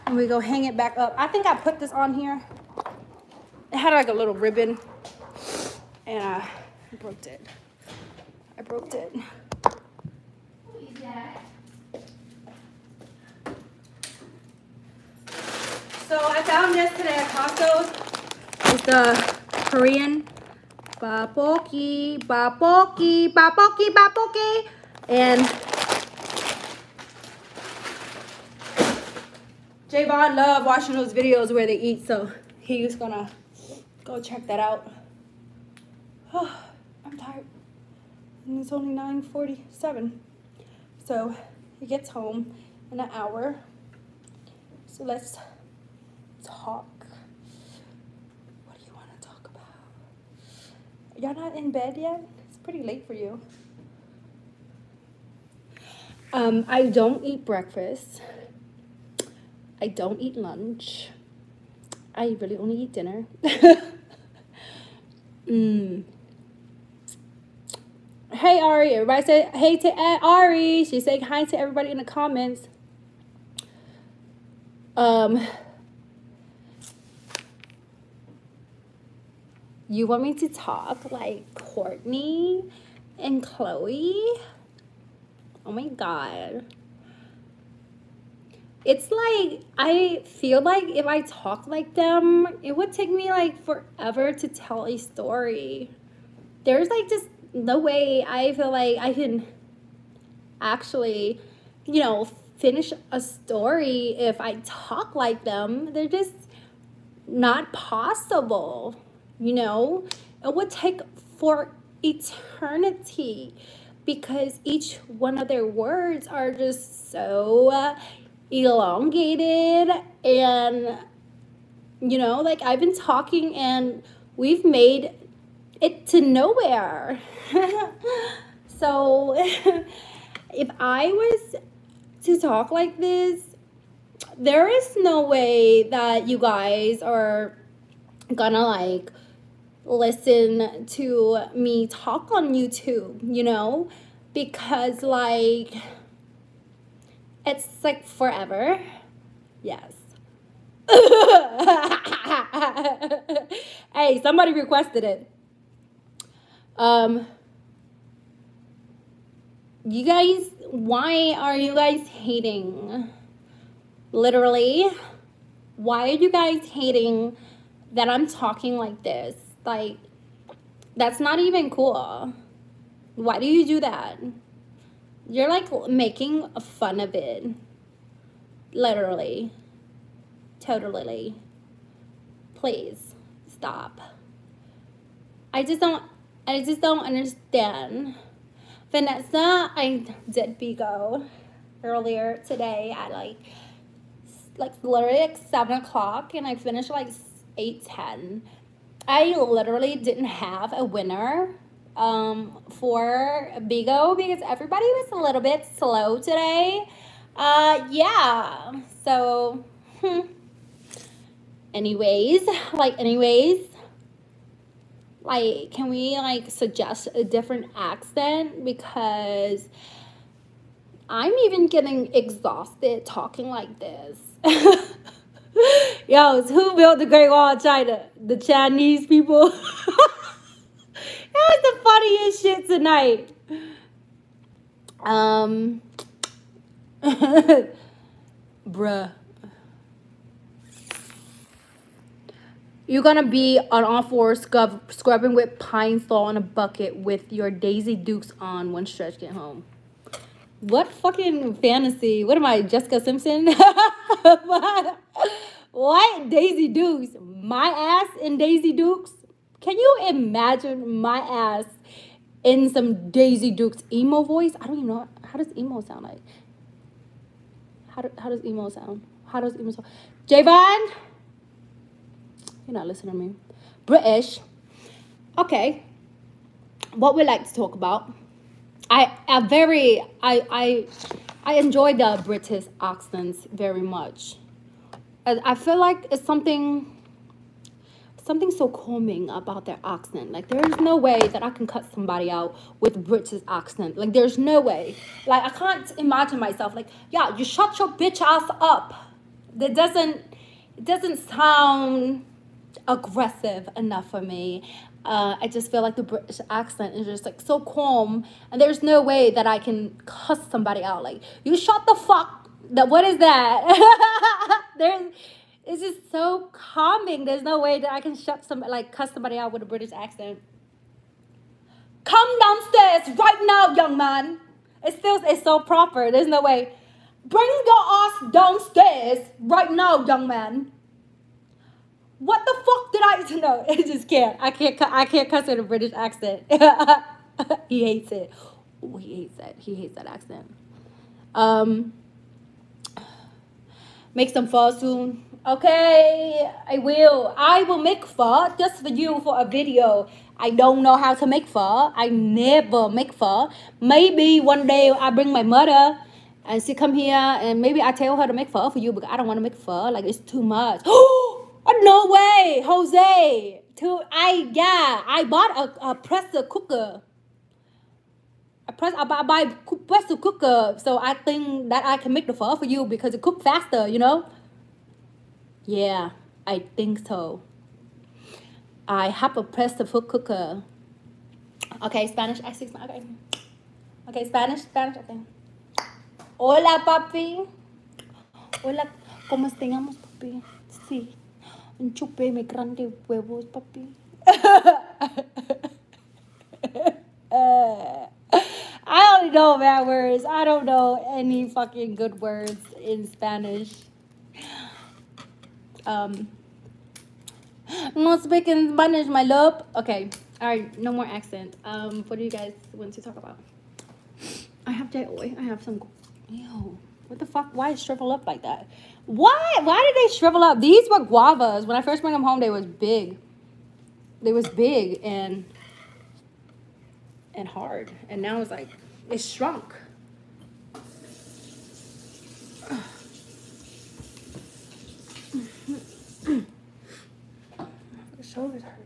And we go hang it back up. I think I put this on here. It had like a little ribbon, and I broke it. I broke it. Who is that? So I found this today at Costco's. It's the Korean Baboki, Baboki, Baboki, Baboki. And Javon loves watching those videos where they eat, so he's gonna go check that out. Oh, I'm tired. And it's only 9:47. So he gets home in an hour. So let's talk. What do you wanna talk about? Y'all not in bed yet? It's pretty late for you. I don't eat breakfast. I don't eat lunch. I really only eat dinner. Hey, Ari. Everybody say hey to Ari. She's saying hi to everybody in the comments. You want me to talk like Courtney and Chloe? Oh, my God. It's like, I feel like if I talked like them, it would take me like forever to tell a story. There's like just no way I feel like I can actually, you know, finish a story if I talk like them. They're just not possible, you know? It would take for eternity because each one of their words are just so... elongated, and you know, like I've been talking and we've made it to nowhere. So if I was to talk like this, there is no way that you guys are gonna like listen to me talk on YouTube, you know, because like it's like forever. Yes. Hey, somebody requested it. You guys, why are you guys hating? Literally, why are you guys hating that I'm talking like this? Like, that's not even cool. Why do you do that? You're like making fun of it. Literally. Totally. Please stop. I just don't understand. Vanessa, I did BGO earlier today at like literally like 7 o'clock, and I finished like 8:10. I literally didn't have a winner for BGO because everybody was a little bit slow today. Yeah. So anyways, like, can we like suggest a different accent, because I'm even getting exhausted talking like this. Yo, who built the Great Wall of China? The Chinese people. That was the funniest shit tonight. Bruh. You're gonna be on all fours scrubbing with pine straw in a bucket with your Daisy Dukes on one stretch, get home. What fucking fantasy? What am I, Jessica Simpson? What? Daisy Dukes? My ass in Daisy Dukes? Can you imagine my ass in some Daisy Dukes emo voice? I don't even know. How does emo sound like? How does emo sound? How does emo sound? Javon? You're not listening to me. British. Okay. What we like to talk about. I enjoy the British accents very much. I feel like it's something so calming about their accent. Like, there is no way that I can cut somebody out with British accent. Like, there's no way. Like, I can't imagine myself. Like, yeah, you shut your bitch ass up. That doesn't sound aggressive enough for me. I just feel like the British accent is just like so calm, and there's no way that I can cuss somebody out. Like, you shut the fuck. That, what is that? It's just so calming. There's no way that I can cuss somebody out with a British accent. Come downstairs right now, young man. It's so proper. There's no way. Bring your ass downstairs right now, young man. What the fuck did I? No, I just can't. I can't cuss in a British accent. He hates it. Oh, he hates that. He hates that accent. Make some pho soon. Okay, I will. I will make pho just for you for a video. I don't know how to make pho. I never make pho. Maybe one day I bring my mother and she come here and maybe I tell her to make pho for you, but I don't want to make pho. Like, it's too much. No way, Jose. I bought a pressure cooker. I buy a pressure cooker, so I think that I can make the pho for you because it cook faster, you know? Yeah, I think so. I have a pressure cooker. Okay, Spanish. I speak Spanish. Okay, Spanish. Okay. Hola, papi. Hola, ¿cómo estamos, papi? Sí. Enchúpeme grande huevos, papi. I don't know bad words. I don't know any fucking good words in Spanish. Not speaking Spanish, my love. Okay. All right. No more accent. What do you guys want to talk about? I have J-Oy. I have some. Ew. What the fuck? Why shrivel up like that? Why did they shrivel up? These were guavas. When I first bring them home, they was big. They was big and hard. And now it's like, it shrunk. My shoulders hurt.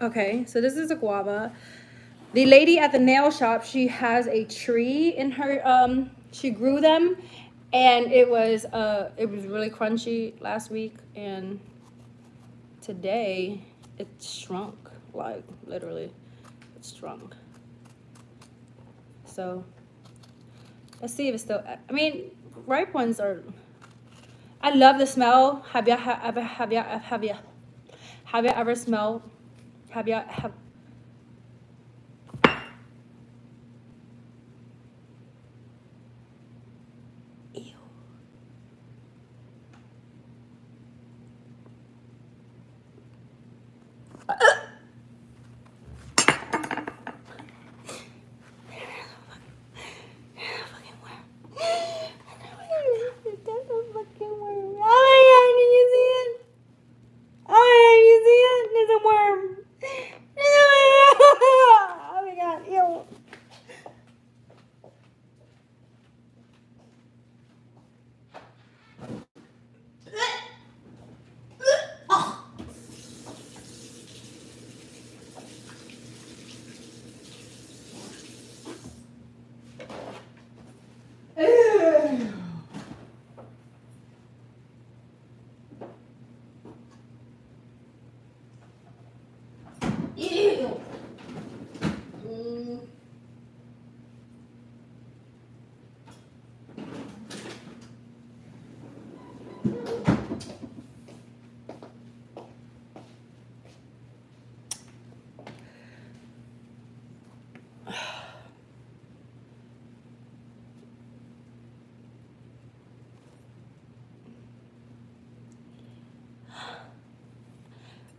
Okay, so this is a guava. The lady at the nail shop, she has a tree in her, she grew them, and it was really crunchy last week, and today it shrunk, like literally, it shrunk. So, let's see if it's still, I mean, ripe ones are, I I love the smell. Ew.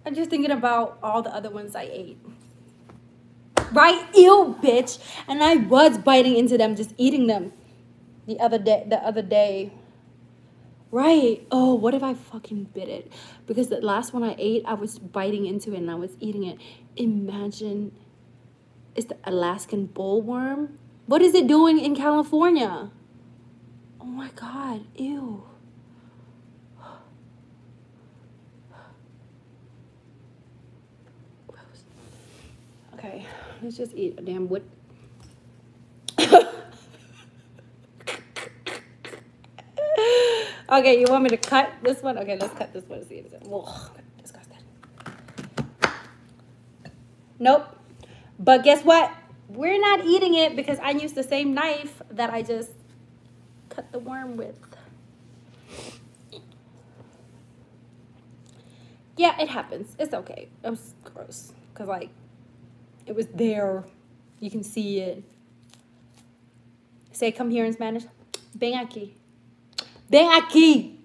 I'm just thinking about all the other ones I ate. Right? Ew, bitch. And I was biting into them, just eating them the other day. Right. Oh, what if I fucking bit it? Because the last one I ate, I was biting into it and I was eating it. Imagine, it's the Alaskan bollworm. What is it doing in California? Oh my God, ew. Okay, let's just eat a damn wood. Okay, you want me to cut this one? Okay, let's cut this one. See, oh, disgusting. Nope. But guess what? We're not eating it because I used the same knife that I just cut the worm with. Yeah, it happens. It's okay. It was gross. Because, like, it was there. You can see it. Say come here in Spanish. Ven aquí. Ven aquí.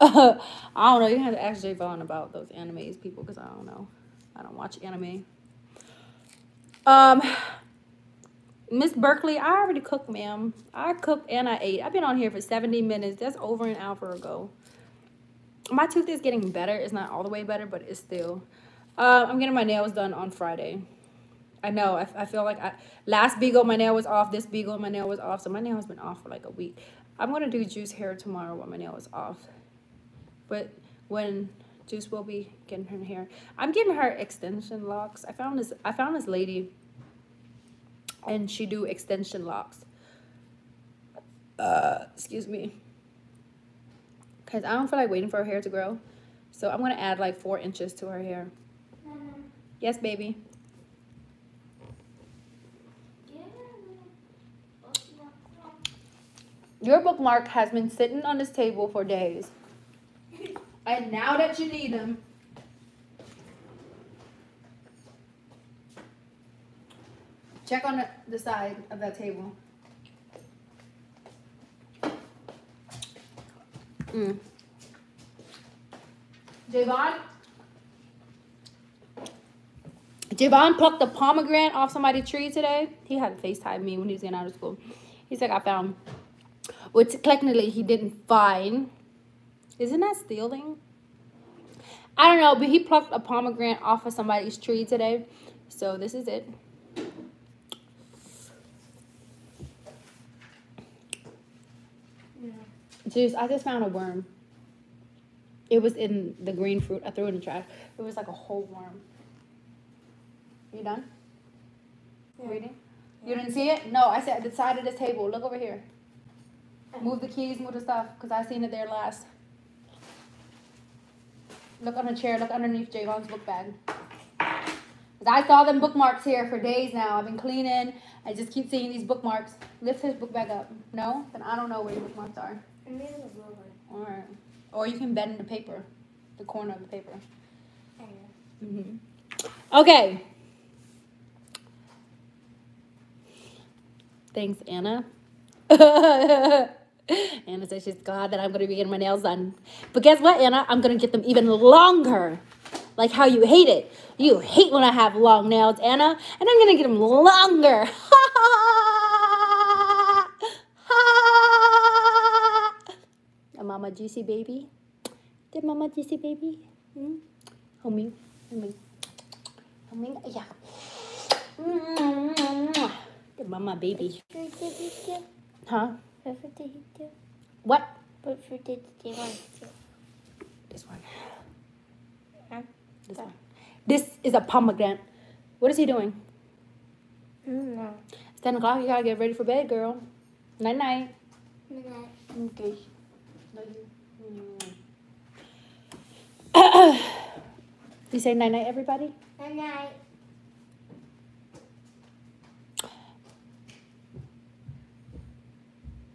I don't know. You have to ask J Vaughn about those animes, people, because I don't know. I don't watch anime. Miss Berkeley, I already cooked, ma'am. I cooked and I ate. I've been on here for 70 minutes. That's over an hour ago. My tooth is getting better. It's not all the way better, but it's still. I'm getting my nails done on Friday. I know. I feel like last beagle, my nail was off. This beagle, my nail was off. So my nail has been off for like a week. I'm going to do Juice hair tomorrow while my nail is off. But when Juice will be getting her hair. I'm getting her extension locks. I found this lady. And she do extension locks. Excuse me. Because I don't feel like waiting for her hair to grow. So I'm going to add like 4 inches to her hair. Mama. Yes, baby. Your bookmark has been sitting on this table for days. And now that you need them. Check on the side of that table. Javon plucked a pomegranate off somebody's tree today. He had to FaceTime me when he was getting out of school. He's like, I found, which technically he didn't find. Isn't that stealing? I don't know, but he plucked a pomegranate off of somebody's tree today. So this is it. Juice, I just found a worm. It was in the green fruit. I threw it in the trash. It was like a whole worm. You done? Yeah. Reading? Yeah. You didn't see it? No, I said at the side of this table. Look over here. Move the keys, move the stuff, because I seen it there last. Look on the chair. Look underneath Javon's book bag. I saw them bookmarks here for days now. I've been cleaning. I just keep seeing these bookmarks. Lift his book bag up. No? Then I don't know where your bookmarks are. I made it lower. All right. Or you can bend the paper, the corner of the paper. Oh, yeah. Okay. Thanks, Anna. Anna says she's glad that I'm going to be getting my nails done. But guess what, Anna? I'm going to get them even longer. Like how you hate it. You hate when I have long nails, Anna. And I'm going to get them longer. Mama Juicy Baby. Did Mama Juicy Baby? Homie. Homie. Homie. Yeah. Did Mama Baby. Huh? What? But for this one. This one. Huh? This one. This is a pomegranate. What is he doing? No. It's 10 o'clock. You gotta get ready for bed, girl. Night night. Night night. Okay. You say night night, everybody? Night night.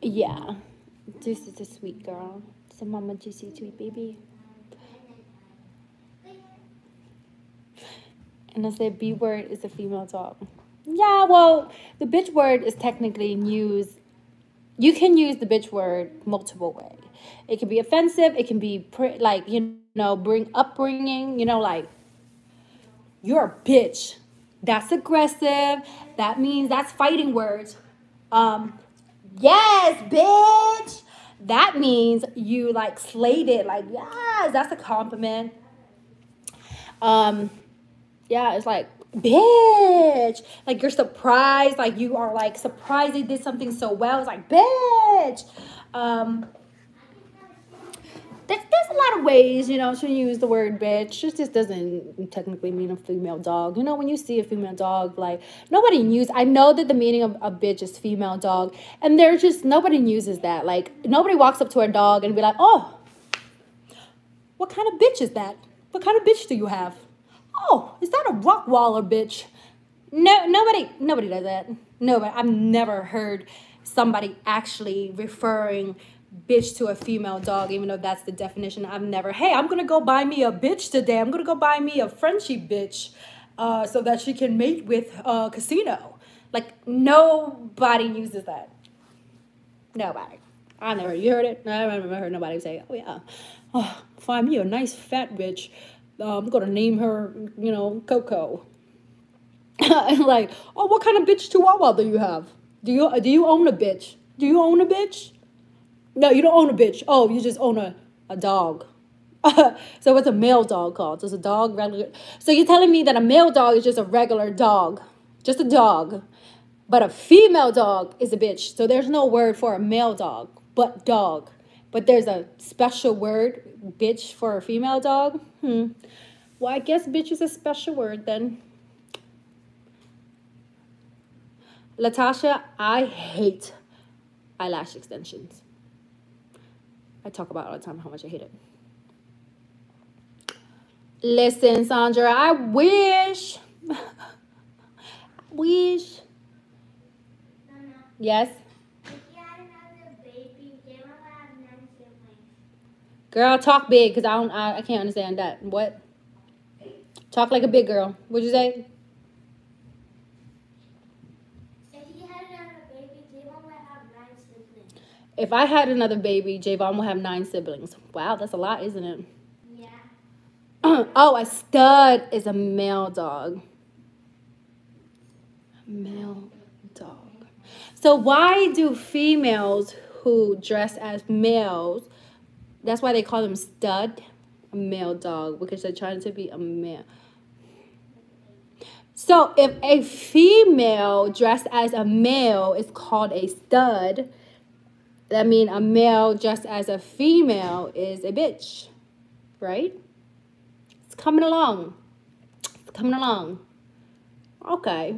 Yeah. Juice is a sweet girl. It's a Mama Juicy sweet baby. And I said B word is a female dog. Yeah, well, the bitch word is technically used. You can use the bitch word multiple ways. It can be offensive. It can be like, you know, upbringing, you know, like, you're a bitch. That's aggressive. That means that's fighting words. Yes, bitch. That means you like slayed it. Like, yes, that's a compliment. Yeah, it's like, bitch. Like you're surprised. Like you are like surprised they did something so well. It's like, bitch. There's a lot of ways, you know, to use the word bitch. It just doesn't technically mean a female dog. You know, when you see a female dog, like, nobody uses... I know that the meaning of a bitch is female dog. And there's just... Nobody uses that. Like, nobody walks up to a dog and be like, oh, what kind of bitch is that? What kind of bitch do you have? Oh, is that a Rottweiler bitch? No, nobody does that. Nobody. I've never heard somebody actually referring... bitch to a female dog, even though that's the definition. I've never, hey, I'm gonna go buy me a bitch today. I'm gonna go buy me a Frenchie bitch so that she can mate with Casino. Like, nobody uses that. Nobody. I never, you heard it? I never heard nobody say, oh yeah, oh, find me a nice fat bitch. I'm gonna name her, you know, Coco. Like, oh, what kind of bitch chihuahua do you have? Do you own a bitch? Do you own a bitch? No, you don't own a bitch. Oh, you just own a dog. So what's a male dog called? Just a dog, regular. So you're telling me that a male dog is just a regular dog. Just a dog. But a female dog is a bitch. So there's no word for a male dog, but dog. But there's a special word, bitch, for a female dog? Well, I guess bitch is a special word then. Latasha, I hate eyelash extensions. I talk about all the time how much I hate it. Listen, Sandra, I wish. Mama, yes? If you had another baby, they would have nine siblings. Girl, talk big, because I can't understand that. What? Talk like a big girl. What'd you say? If I had another baby, Javon will have 9 siblings. Wow, that's a lot, isn't it? Yeah. Oh, a stud is a male dog. A male dog. So why do females who dress as males, that's why they call them stud, a male dog, because they're trying to be a male. So if a female dressed as a male is called a stud, that means a male just as a female is a bitch, right? It's coming along. It's coming along. Okay.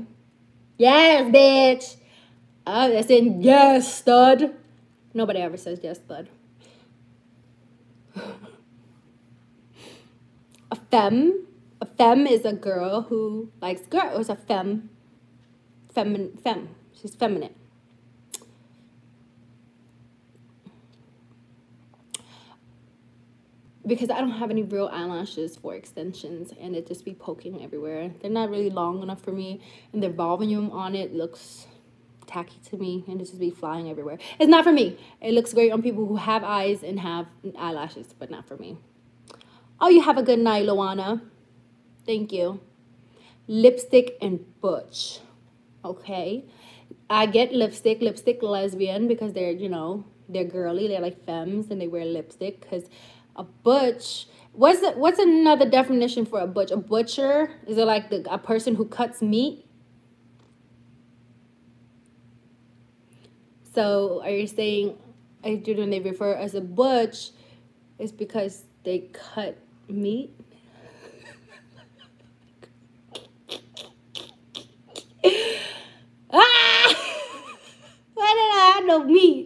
Yes, bitch. Oh, that's in yes, stud. Nobody ever says yes, stud. A femme A femme is a girl who likes girls. It's a femme. Femme. She's feminine. Because I don't have any real eyelashes for extensions, and it just be poking everywhere. They're not really long enough for me, and the volume on it looks tacky to me, and it just be flying everywhere. It's not for me. It looks great on people who have eyes and have eyelashes, but not for me. Oh, you have a good night, Luana. Thank you. Lipstick and butch. Okay. I get lipstick, lesbian, because they're, you know, they're girly. They're like femmes, and they wear lipstick because... A butch, what's another definition for a butch? A butcher? Is it like a person who cuts meat? So are you saying when they refer as a butch, it's because they cut meat? Ah! Why did I have no meat?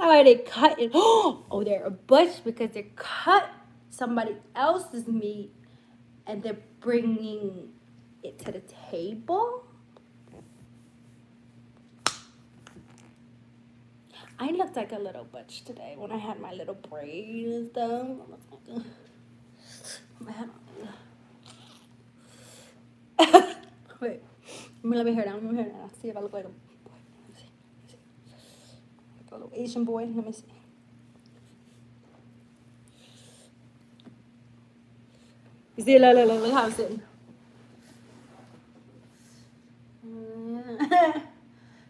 Why they cut it? Oh, they're a butch because they cut somebody else's meat and they're bringing it to the table. I looked like a little butch today when I had my little braids and stuff. Wait, let me hear that. See if I look like a little Asian boy. Let me see. You see, look how I'm sitting.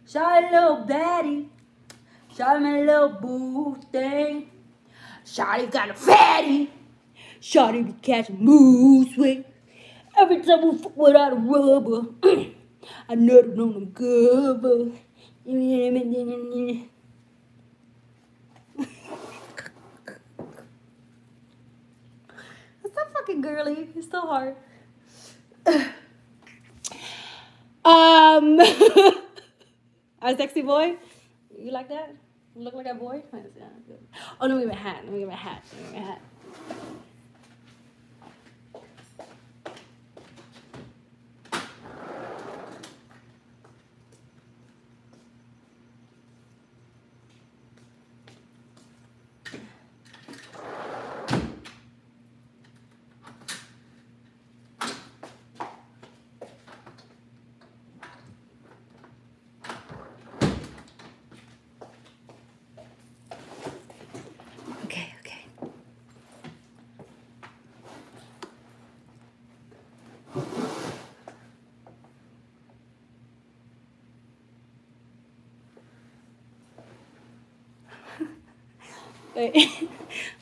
Shawty little baddie. Shawty my little boo thing. Shawty got a fatty. Shawty be catching moves with. Every time we fuck without a rubber. I know them on them good, but. Girly, it's so hard. A sexy boy. You like that? You look like a boy? Oh, no, we have a hat. Let me give a hat.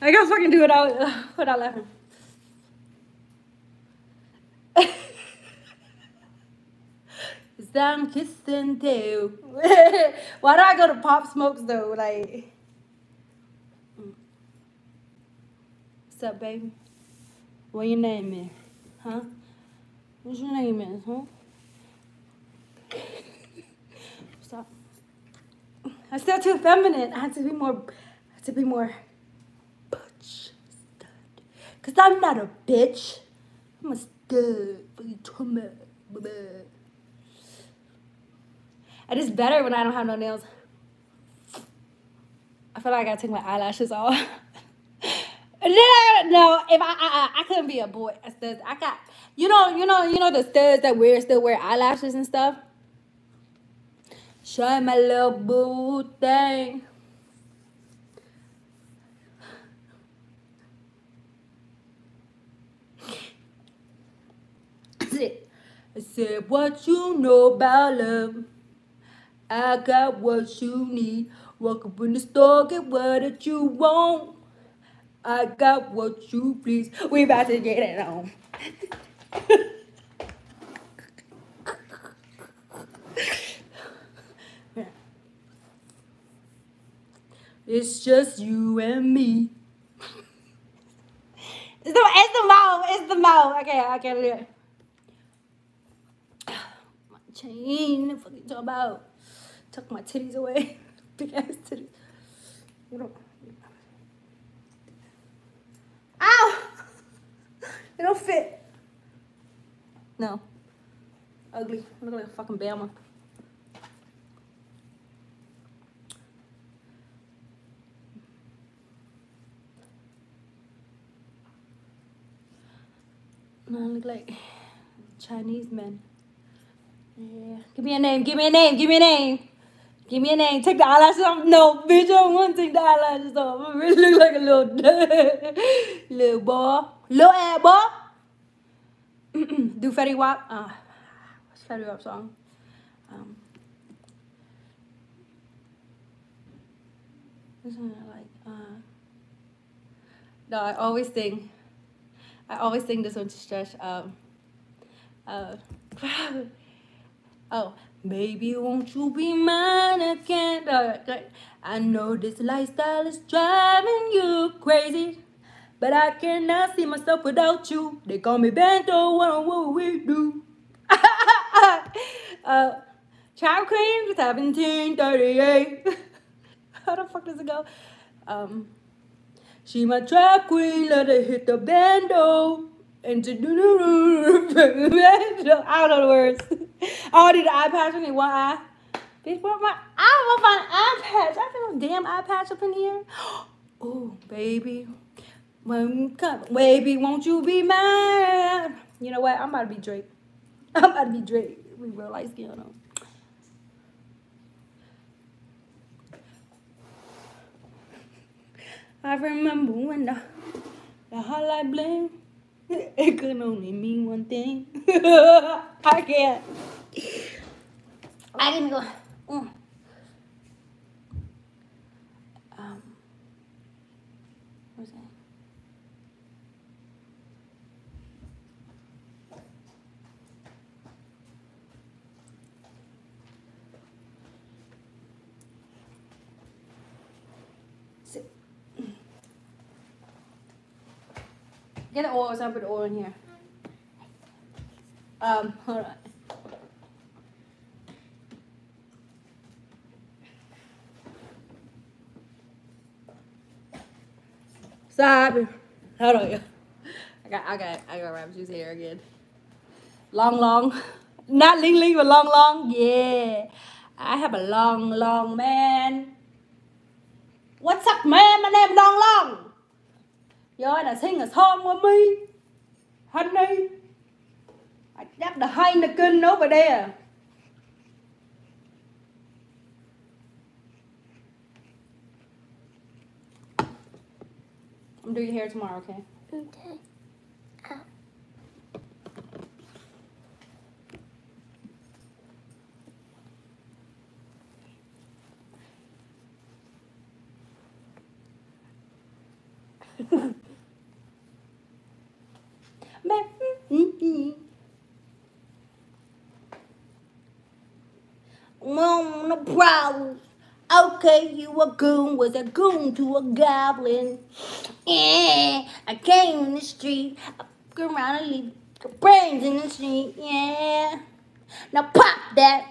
I gotta fucking do it out without laughing. It's that I'm kissing too. Why do I go to Pop Smokes though? Like, what's up, baby? What your name is? Huh? What's your name is? Huh? Stop. I'm still too feminine. I have to be more. Butch stud. Cause I'm not a bitch. I'm a stud. And it's better when I don't have no nails. I feel like I gotta take my eyelashes off. And then I gotta know if I couldn't be a boy. A stud. I got you know the studs that still wear eyelashes and stuff. Show my little boo thing. I said, what you know about love? I got what you need. Walk up in the store, get what you want. I got what you please. We about to get it on. It's just you and me. It's the mouth. Okay, I can't do it. Chain, what you talking about? Tuck my titties away. Big ass titties. Ow! They don't fit. No. Ugly. I look like a fucking Bama. No, I look like Chinese men. Yeah. Give me a name. Give me a name. Give me a name. Give me a name. Take the eyelashes off. No, bitch, I don't want to take the eyelashes off. I really look like a little boy. Little ass boy. Do Fetty Wap. What's Fetty Wap song? This one I like. No, I always sing this one to stretch. Oh, baby, won't you be mine again? I know this lifestyle is driving you crazy, but I cannot see myself without you. They call me Bento, what we do? Child Queen, 1738. How the fuck does it go? She my trap queen, let her hit the bando. And to do bando. I don't know the words. I already did the eye patch. I need one eye. Bitch, what my? I don't want an eye patch. I got no damn eye patch up in here. Oh, baby. Come, baby, won't you be mine? You know what? I'm about to be Drake. I'm about to be Drake. We real light skin on. I remember when the hotlight bling. It could only mean one thing. I can't. I can go. What's that? Get the oil, so I put the oil in here. Hold on. Stop. Hold on, yeah. I got rabbit juice hair again. Long. Not Ling, but long. Yeah. I have a long man. What's up, man? My name is Long. Yo, I sing a song with me. Honey, I got the Heineken over there. I'm gonna do your hair tomorrow, okay? Okay. Oh. No problem. Okay, you a goon, was a goon to a goblin. Yeah, I came in the street, I fuck around and leave your brains in the street. Yeah, now pop that.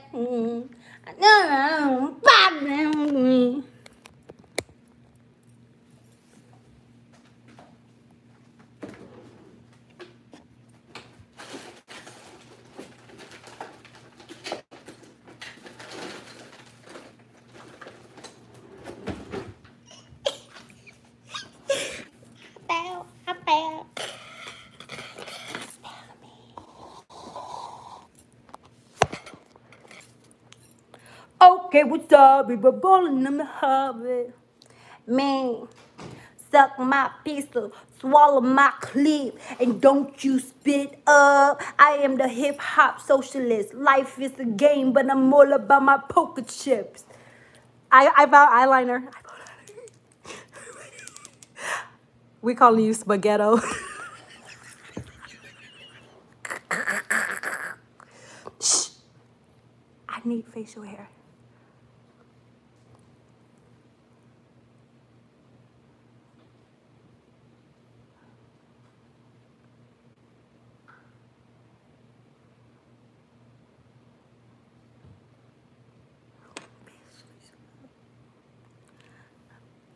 No, pop that. Okay, what's up? We were ballin' in the harbor. Man, suck my pistol, swallow my clip, and don't you spit up. I am the hip-hop socialist. Life is a game, but I'm all about my poker chips. I found eyeliner. We calling you Spaghetto. Shh. I need facial hair.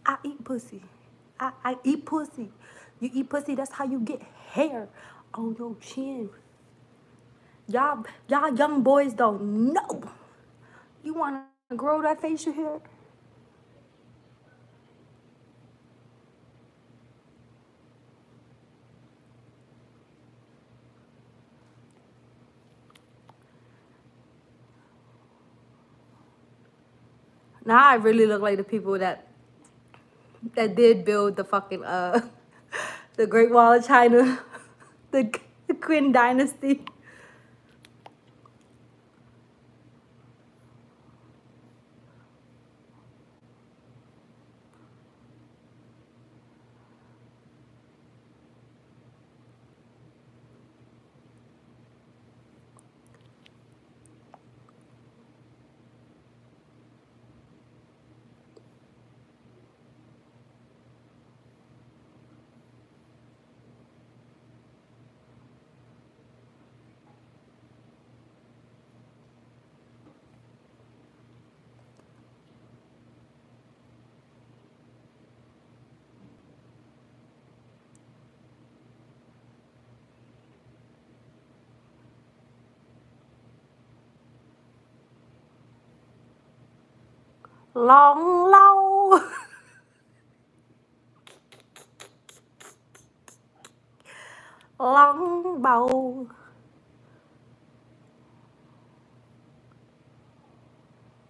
I eat pussy. I eat pussy. You eat pussy, that's how you get hair on your chin. Y'all young boys don't know. You want to grow that facial hair? Now I really look like the people that did build the fucking the Great Wall of China, the Qin Dynasty. Long low. Long bow.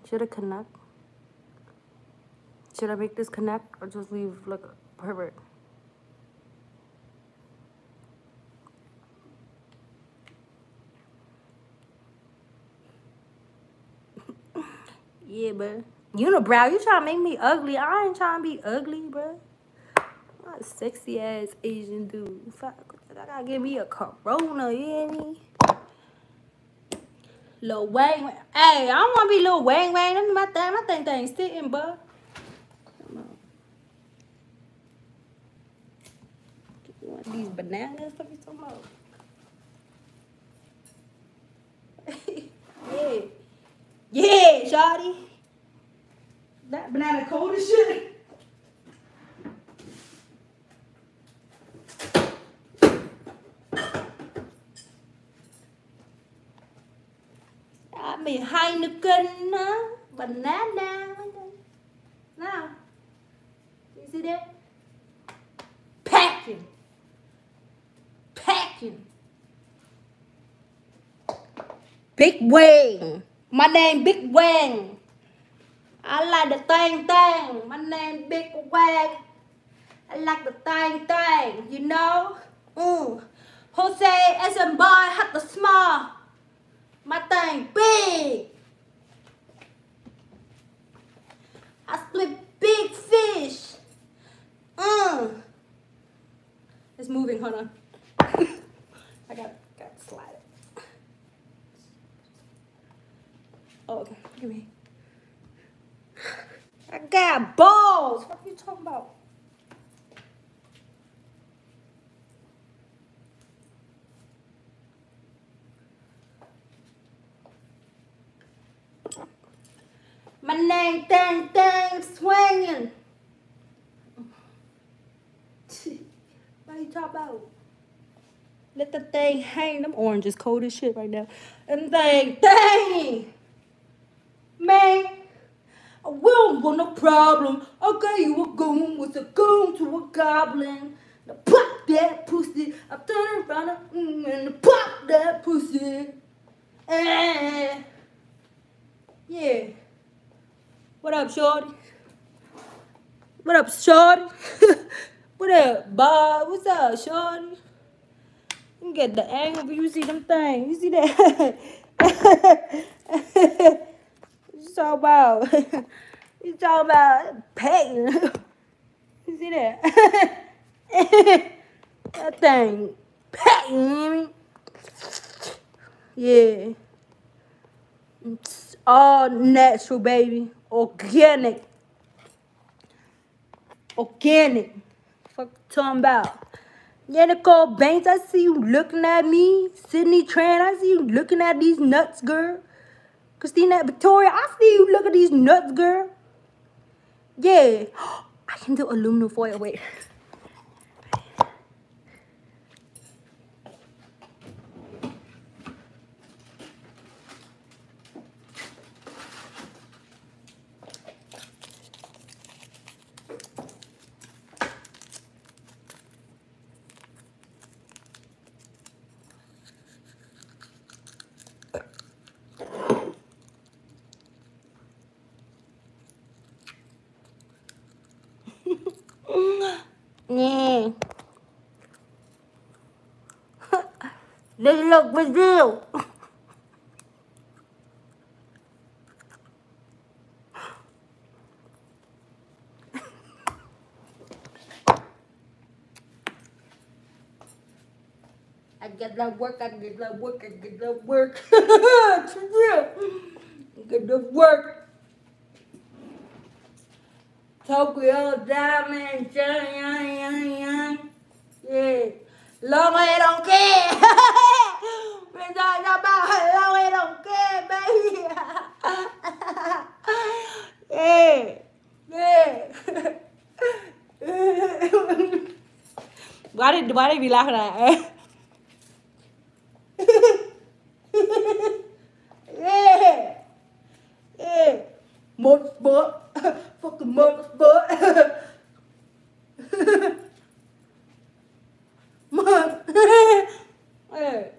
Should I connect? Should I make this connect or just leave like a pervert? Yeah, but unibrow, you trying to make me ugly. I ain't trying to be ugly, bro. I'm a sexy ass Asian dude. Fuck, I gotta give me a Corona, you hear me? Lil Wang. Hey, I don't wanna be Lil Wang Wang. That's my thing. My thing ain't sitting, bro. Come on. You want these bananas? What you talking about? Yeah. Yeah, shawty. That banana cold as shit. I mean, Heineken, banana. Now, you see that? Packing. Packing. Big Wang. My name Big Wang. I like the thang thang. My name Big Wang. I like the thang thang, you know? Jose as a boy had the small. My thing big. I split big fish. It's moving, hold on. I gotta slide it. Oh, okay, give me. I got balls. What are you talking about? My name, dang, dang, swinging. What are you talking about? Let the thing hang. Them oranges cold as shit right now. And dang, dang. Man. We don't want no problem. Okay, you a goon with a goon to a goblin. Now pop that pussy. I turn around and pop that pussy. Yeah. What up, shorty? What up, shorty? What up, bud? What's up, shorty? You get the angle, but you see them things. You see that? You talk about pain. You see that? That thing pain, you know what I mean? Yeah. It's all natural, baby. Organic. Organic. Fuck you talking about. Yeah, Nicole Banks, I see you looking at me. Sydney Tran, I see you looking at these nuts, girl. Christina Victoria, I see you look at these nuts, girl. Yeah. I can do aluminum foil. Wait. They love Brazil. I get love work, I get love work, I get love work. Get love work. Tokyo Diamond, yeah. Long hair don't care. We're talking about long hair don't care, baby. Yeah, yeah. Why did we laugh at that? Yeah, yeah. Motorsport, fucking motorsport. Hey.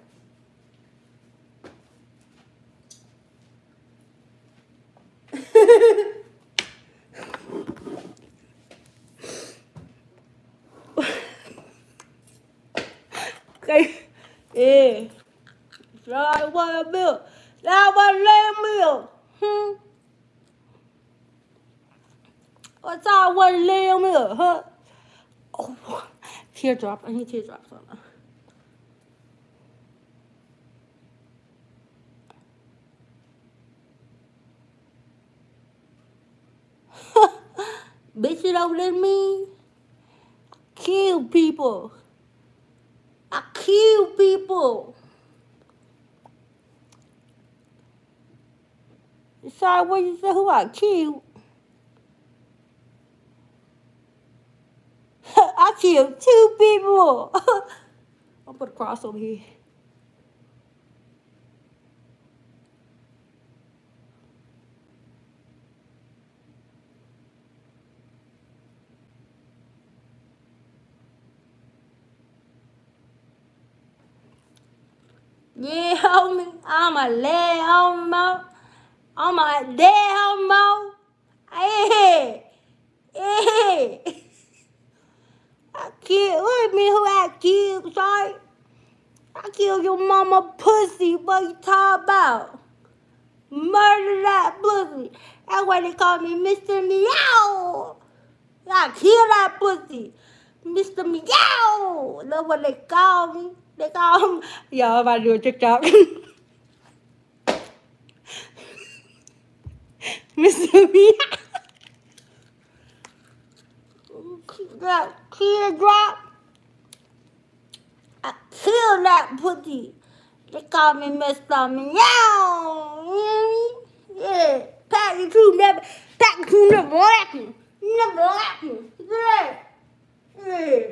Okay. Yeah. I want a meal. I want a lamb meal. What's all what lamb meal, huh? Oh, teardrop. I need teardrops on that. Bitch, you don't let me kill people. I kill people. Sorry, what you say? Who I killed? I killed 2 people. I'll put a cross over here. Yeah, homie, I'm a lead homo. I'm a dead homo. Hey, hey. I killed, what do you mean who I killed, sorry? I killed your mama pussy, what you talking about? Murder that pussy. That's why they call me Mr. Meow. I killed that pussy. Mr. Meow. That's what they call me. They call him. Y'all about to do a TikTok. Mr. Meow. That teardrop. I killed that pussy. They call me Mr. Meow. Yeah. Pack you never like me. Never like me. Yeah. Yeah.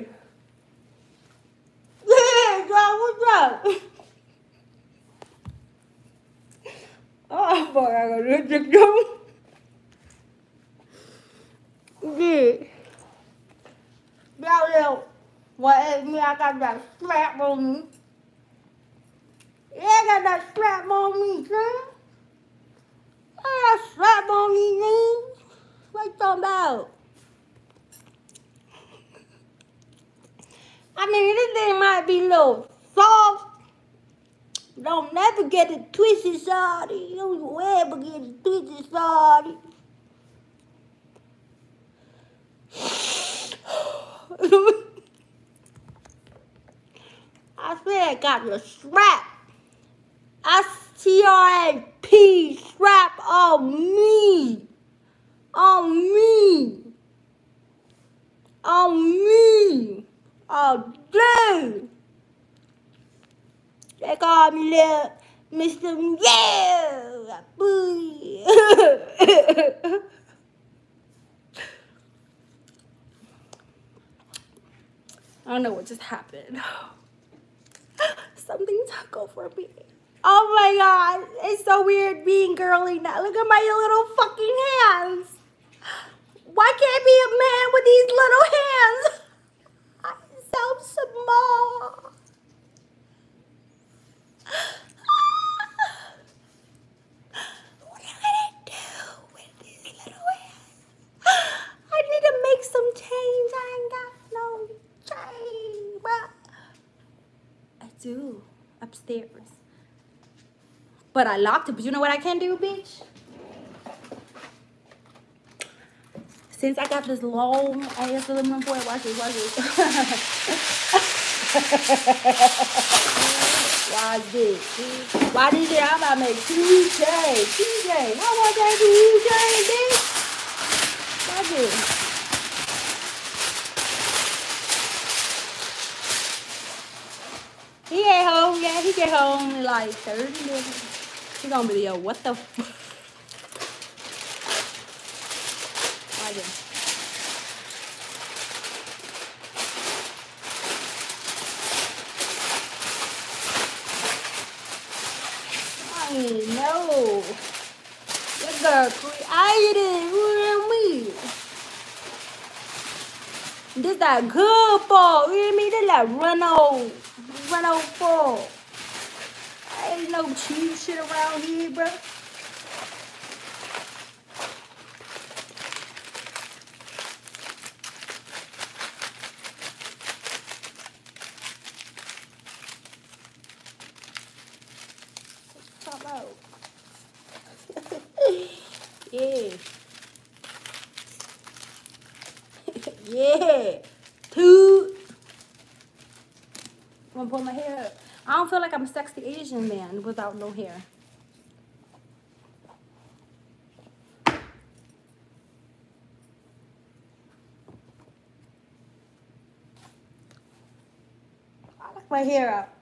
Yeah, girl, what's up? Oh, boy, I gotta do TikTok. Yeah. Y'all know what me, I got that strap on me. Yeah, I got that strap on me, son. I got that strap on me, man. What you talking about? I mean, this thing might be a little soft. Don't never get it twisted, shawty. Don't you ever get it twisted, shawty. I swear I got the strap. S-T-R-A-P strap on me. On me. On me. Oh, dude! They call me little Mr. Meow. Booty. I don't know what just happened. Something took over me. Oh my God, it's so weird being girly now. Look at my little fucking hands. Why can't I be a man with these little hands? So small. What am I gonna do with these little hands? I need to make some change. I ain't got no change. But I do. upstairs. But I locked it. But you know what I can do, bitch? Since I got this long ass aluminum foil, watch this. Why did I about to make TJ? TJ, how was that TJ, bitch? Watch this. He at home, yeah, he get home in like 30 minutes. He gonna be like, what the fuck? I know. That girl created. You hear me? This is that good fall. You hear me? This is that run-old fall. Ain't no cheap shit around here, bro. Yeah. Yeah. Toot. I'm gonna pull my hair up. I don't feel like I'm a sexy Asian man without no hair. I like my hair up.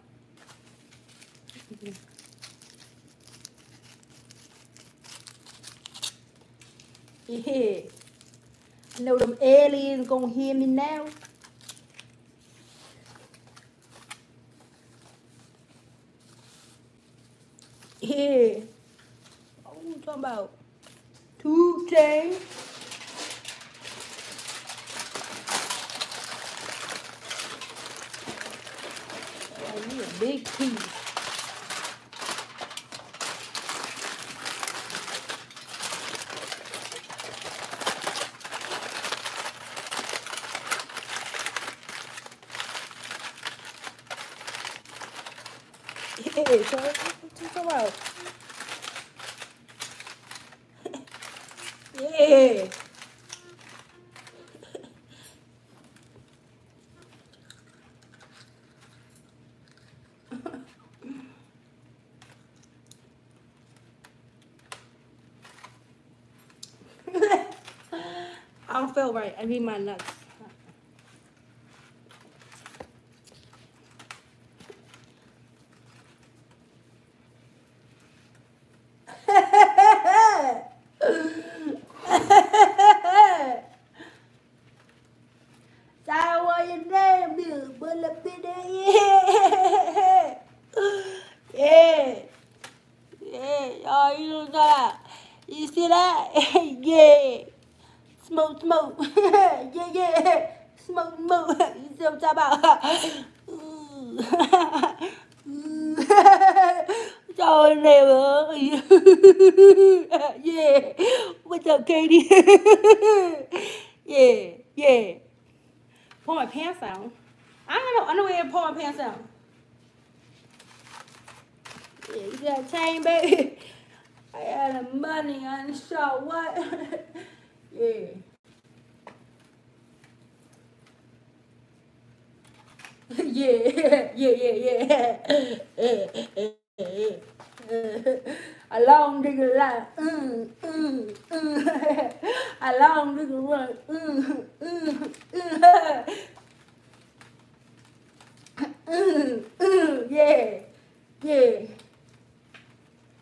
Yeah, I know them aliens gonna hear me now. Yeah, what are you talking about? Tuesday. Oh, you a big piece. Hey, so check it out. Yeah. I don't feel right. I need my nuts. You see that? Yeah. Smoke, smoke. Yeah, yeah. Smoke, smoke. You see what I'm talking about? What's all in there, bro? Yeah. What's up, Katie? Yeah, yeah. Pull my pants down. I don't know. I know where to pull my pants down. Yeah, you got a chain, baby. I had the money, I didn't show what. Yeah. Yeah, yeah, yeah, yeah. A long nigga line. A long nigga run. Yeah, yeah.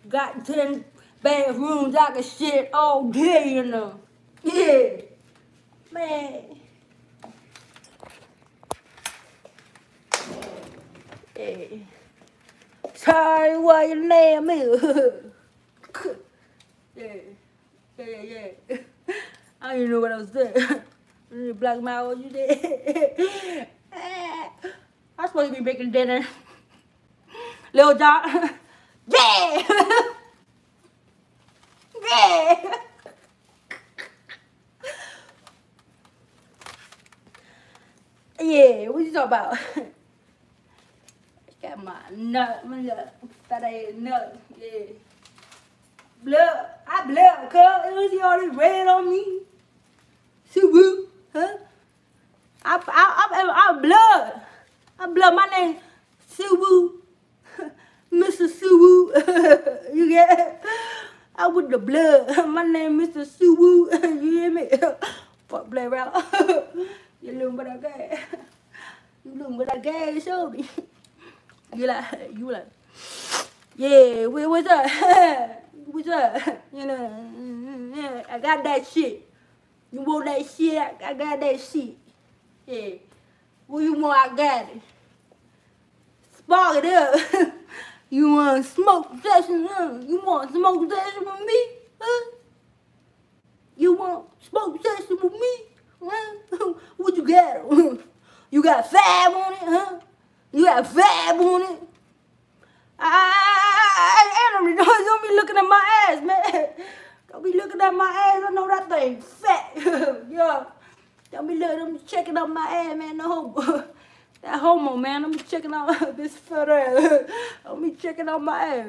Got 10. Bedrooms, I can shit all day, you know. Yeah. Man. Yeah. Sorry, what your name is. Yeah. Yeah, yeah, yeah. I don't even know what I was doing. You black mouth, what you did. I'm supposed to be making dinner. Lil Jon. Yeah! Yeah. Yeah, what you talking about? Cái mà nợ bây giờ ta đây nợ gì bleu à bleu cơ ư gì ở đây về đâu nhỉ siêu bự hả à bleu mà này siêu bự Mr. Suwu, you get it? I with the blood. My name is Mr. Suwu, you hear me? Fuck play around. You look but okay. You look but okay, show me. You like, yeah, what's up? What's up? You know, I got that shit. You want that shit? I got that shit. Yeah. What you want? I got it. Spark it up. You want smoke session? You want smoke session with me? Huh? You want smoke session with me? Huh? What you got? You got fab on it, huh? You got fab on it. Don't be looking at my ass, man. Don't be looking at my ass. I know that thing fat. Yeah. Don't be looking. I'm checking out my ass, man. No. That homo, man, I'm checking out this fat ass. I'm checking out my ass.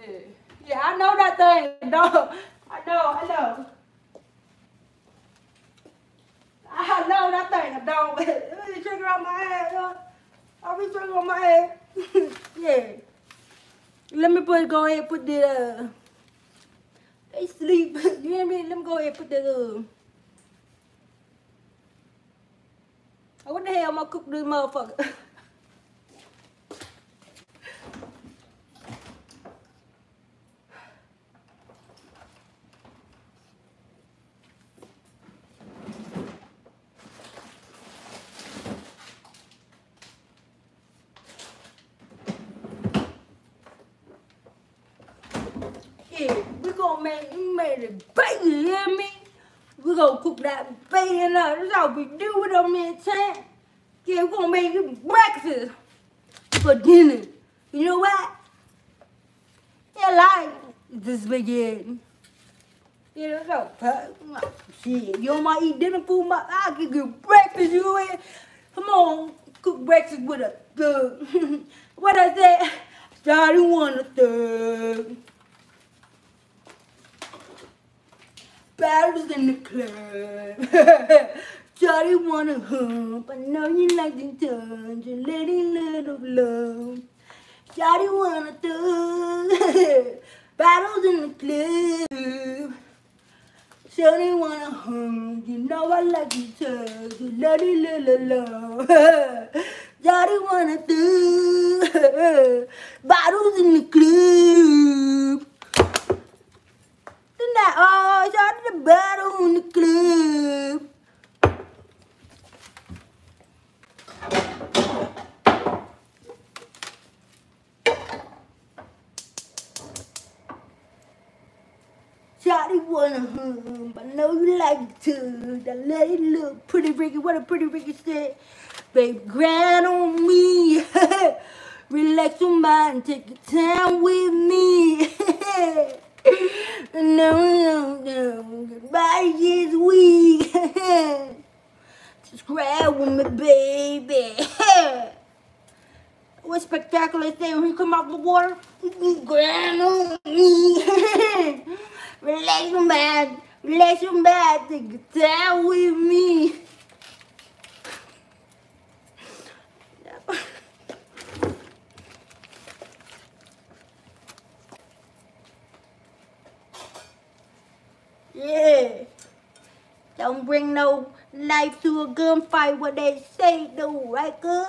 Yeah. Yeah, I know that thing, dog. I know. I know that thing, dog. I'm checking out my ass, dog. I'll be checking out my ass. Yeah. Let me go ahead and put the, they sleep. You hear me? Let me go ahead and put the, what the hell am I cooking this motherfucker? Yeah, we gonna make it bacon, you hear me? We're gonna cook that bacon up. That's all we do with them in time. Yeah, we're gonna make it breakfast for dinner. You know what? Yeah, like this spaghetti. You know, so shit. You don't want to eat dinner food, I can get breakfast, you know it? Come on, cook breakfast with a thug. What I said? Daddy want a thug. Battles in the club. Johnny wanna hump. I know you like to touch your lady little love. Johnny wanna thug. Battles in the club. Johnny wanna hump. You know I like to touch your lady little love. Johnny wanna thug. Battles in the club. Tonight, oh, y'all the battle in the club. Shawty wanna hum, I know you like to. That lady look pretty, Ricky. What a pretty Ricky said. Babe, grind on me. Relax your mind, take your time with me. No, goodbye this week. Subscribe with me, baby. What spectacular thing when you come out the water? Grind on me. Relax your mind, take your time with me. Yeah, don't bring no life to a gunfight, what they say though, right good?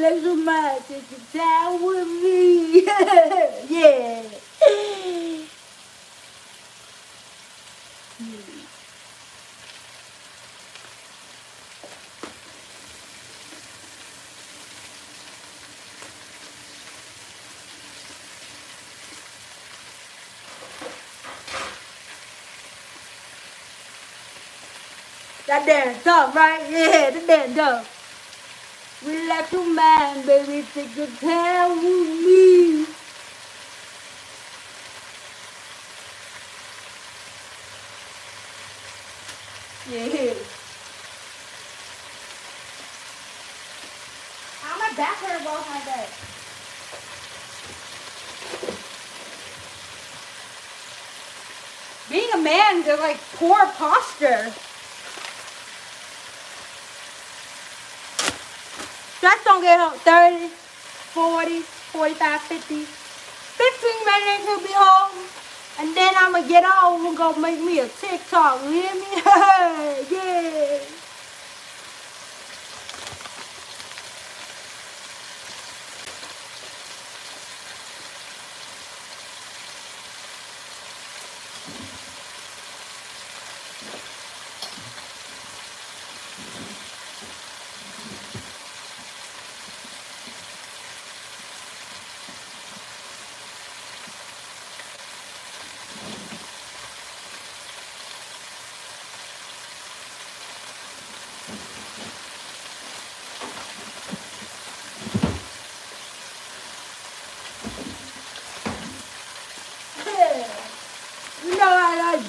love so much, it's a time with me. Yeah. That dance up, right? Yeah, that dance up. Relax your mind, baby. Take your time with me. Yeah. How my back hurt both my back. Being a man, they're like poor posture. Stress don't get up 30, 40, 45, 50, 15 minutes to be home. And then I'm going to get home and go make me a TikTok. You hear me? Yeah.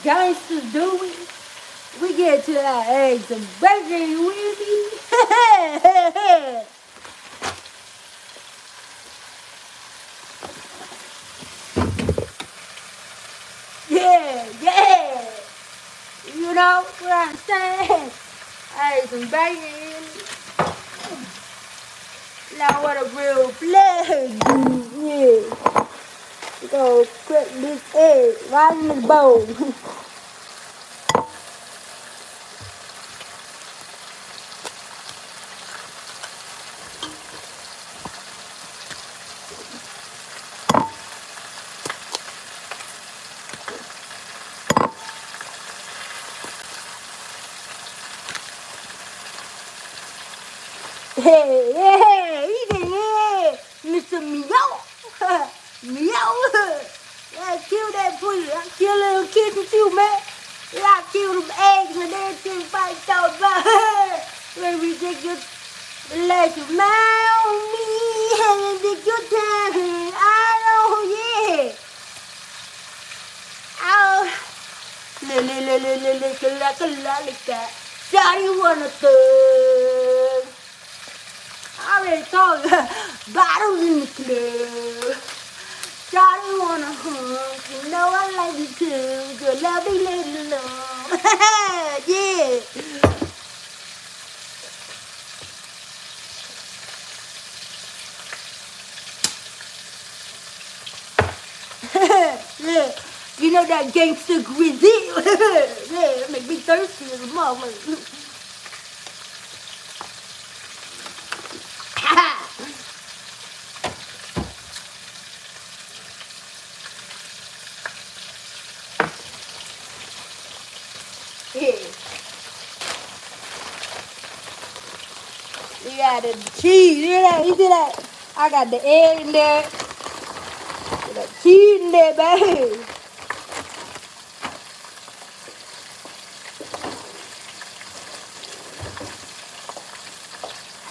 Gangsters do we get to our eggs and bacon, you hear me? Yeah, yeah. You know what I'm saying? Eggs and bacon. Now what a real flag, dude. Yeah. We're going to cook this egg right in this bowl. Hey, hey, hey, Mr. Meow. Meow! Yeah, kill that pussy. I kill little kids with you, man. Yeah, I kill them eggs and everything fights out about her. Let me take your relax your mind on me and take your time. I know, yeah. Ow. Like that. Daddy wanna thug. I already told you. Bottles in the club. Charlie wanna hug, you know I like you too. Good lovey little love. Yeah. Yeah. You know that gangster grizzy. Yeah, it make me thirsty as a mama. The cheese, you see that? I got the egg in there, the cheese in there, baby.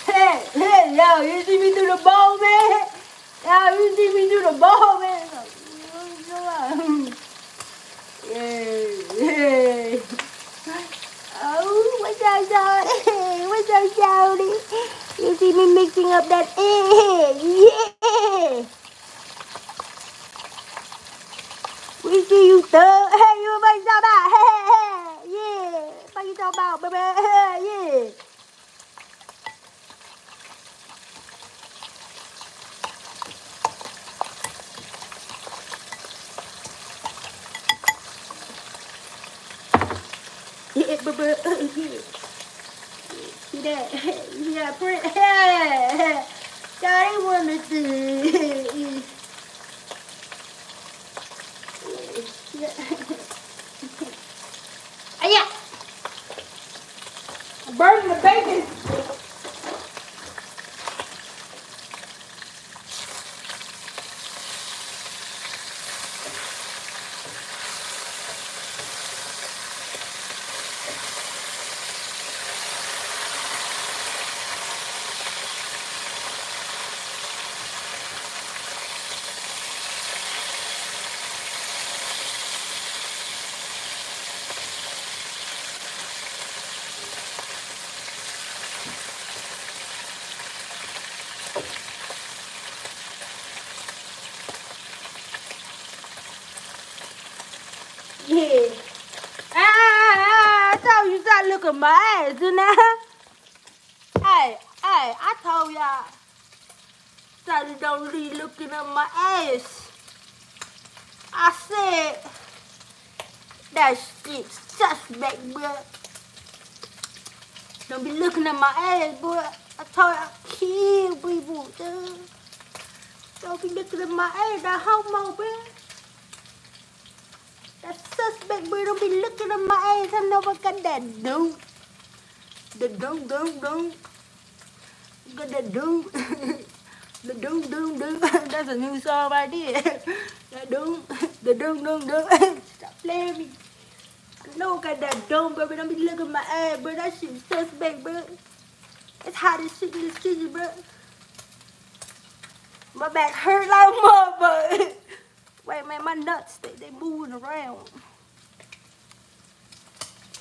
Hey, yo, you see me through the bowl, man? Yo, you see me through the bowl, man? Yeah, yeah. Oh, what's up, shawty? What's up, shawty? You see me mixing up that egg, yeah! We see you, thug. Hey, you what you talking about? Hey, yeah! What you talking about, baby? Yeah! Yeah, baby, yeah. See that? Yeah, pretty. that I wanna do. Yeah. I'm burning the bacon. Yeah. I told you stop looking at my ass, didn't I? Hey, I told y'all that you don't be looking at my ass. I said that shit suspect, boy. Don't be looking at my ass, boy. I told y'all kill people, dude. Don't be looking at my ass, that homo, boy. That suspect boy don't be looking at my ass. I know I got that dude. The dude. Got that dude. The dude. That's a new song right there. That dude. The dude. Stop playing with me. I know I got that dude, bro, but don't be looking at my ass, bro. That shit suspect, bro. It's hot as shit in this kitchen, bro. My back hurt like a motherfucker. Wait, man, my nuts, they moving around.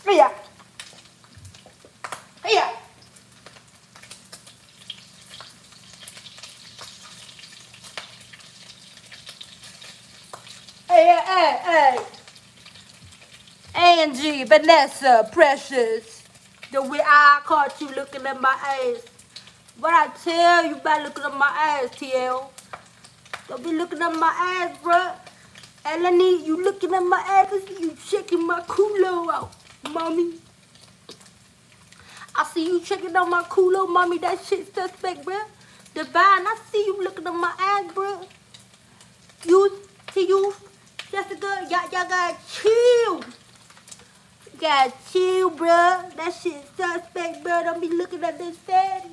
Yeah. Yeah. Hey. Angie, Vanessa, Precious. The way I caught you looking at my ass. What I tell you about looking at my ass, TL. Don't be looking at my ass, bruh. Eleni, you looking at my ass, you checking my culo out, mommy. I see you checking out my culo, mommy, that shit suspect, bruh. Divine, I see you looking at my ass, bruh. You, Jessica, y'all gotta chill. You gotta chill, bruh. That shit suspect, bruh. Don't be looking at this fatty.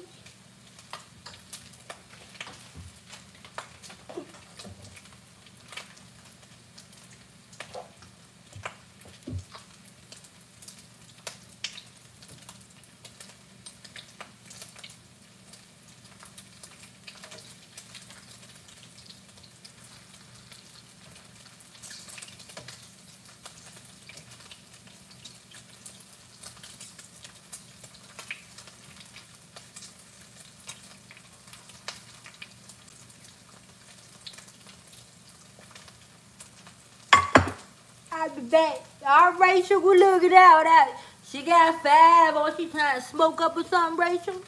I'll be back. All right, Rachel, we look at all that. She got 5 or she trying to smoke up or something, Rachel.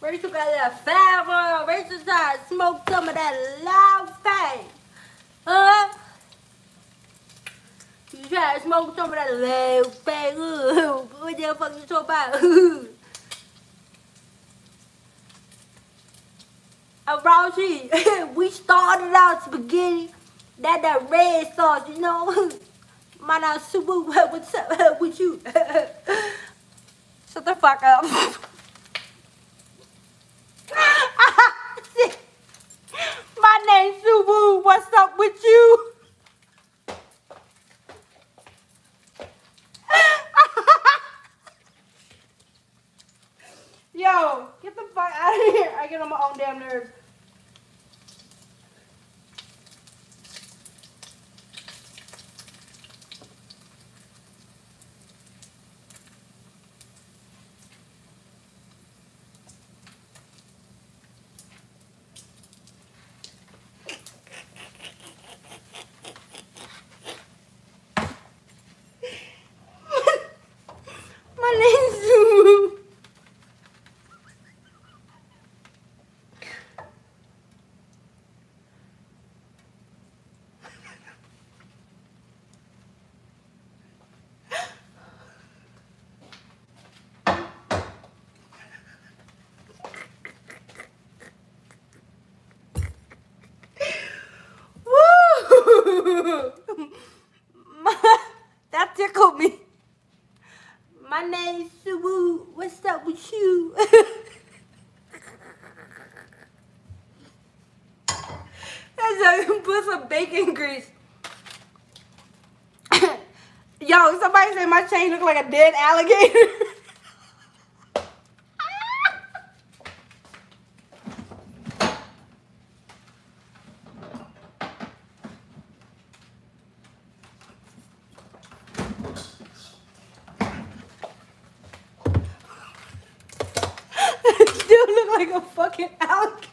Rachel got that 5 on. Rachel tried to smoke some of that loud fag. Huh? You try to smoke some of that loud fag. What the fuck you talking about? Raunchy, we started out spaghetti. That red sauce, you know? Mine out super. What's up with you? Shut the fuck up. Subu, what's up with you? Yo, get the fuck out of here. I get on my own damn nerves. I put some bacon grease. Yo, somebody said my chain looked like a dead alligator. Like a fucking alligator.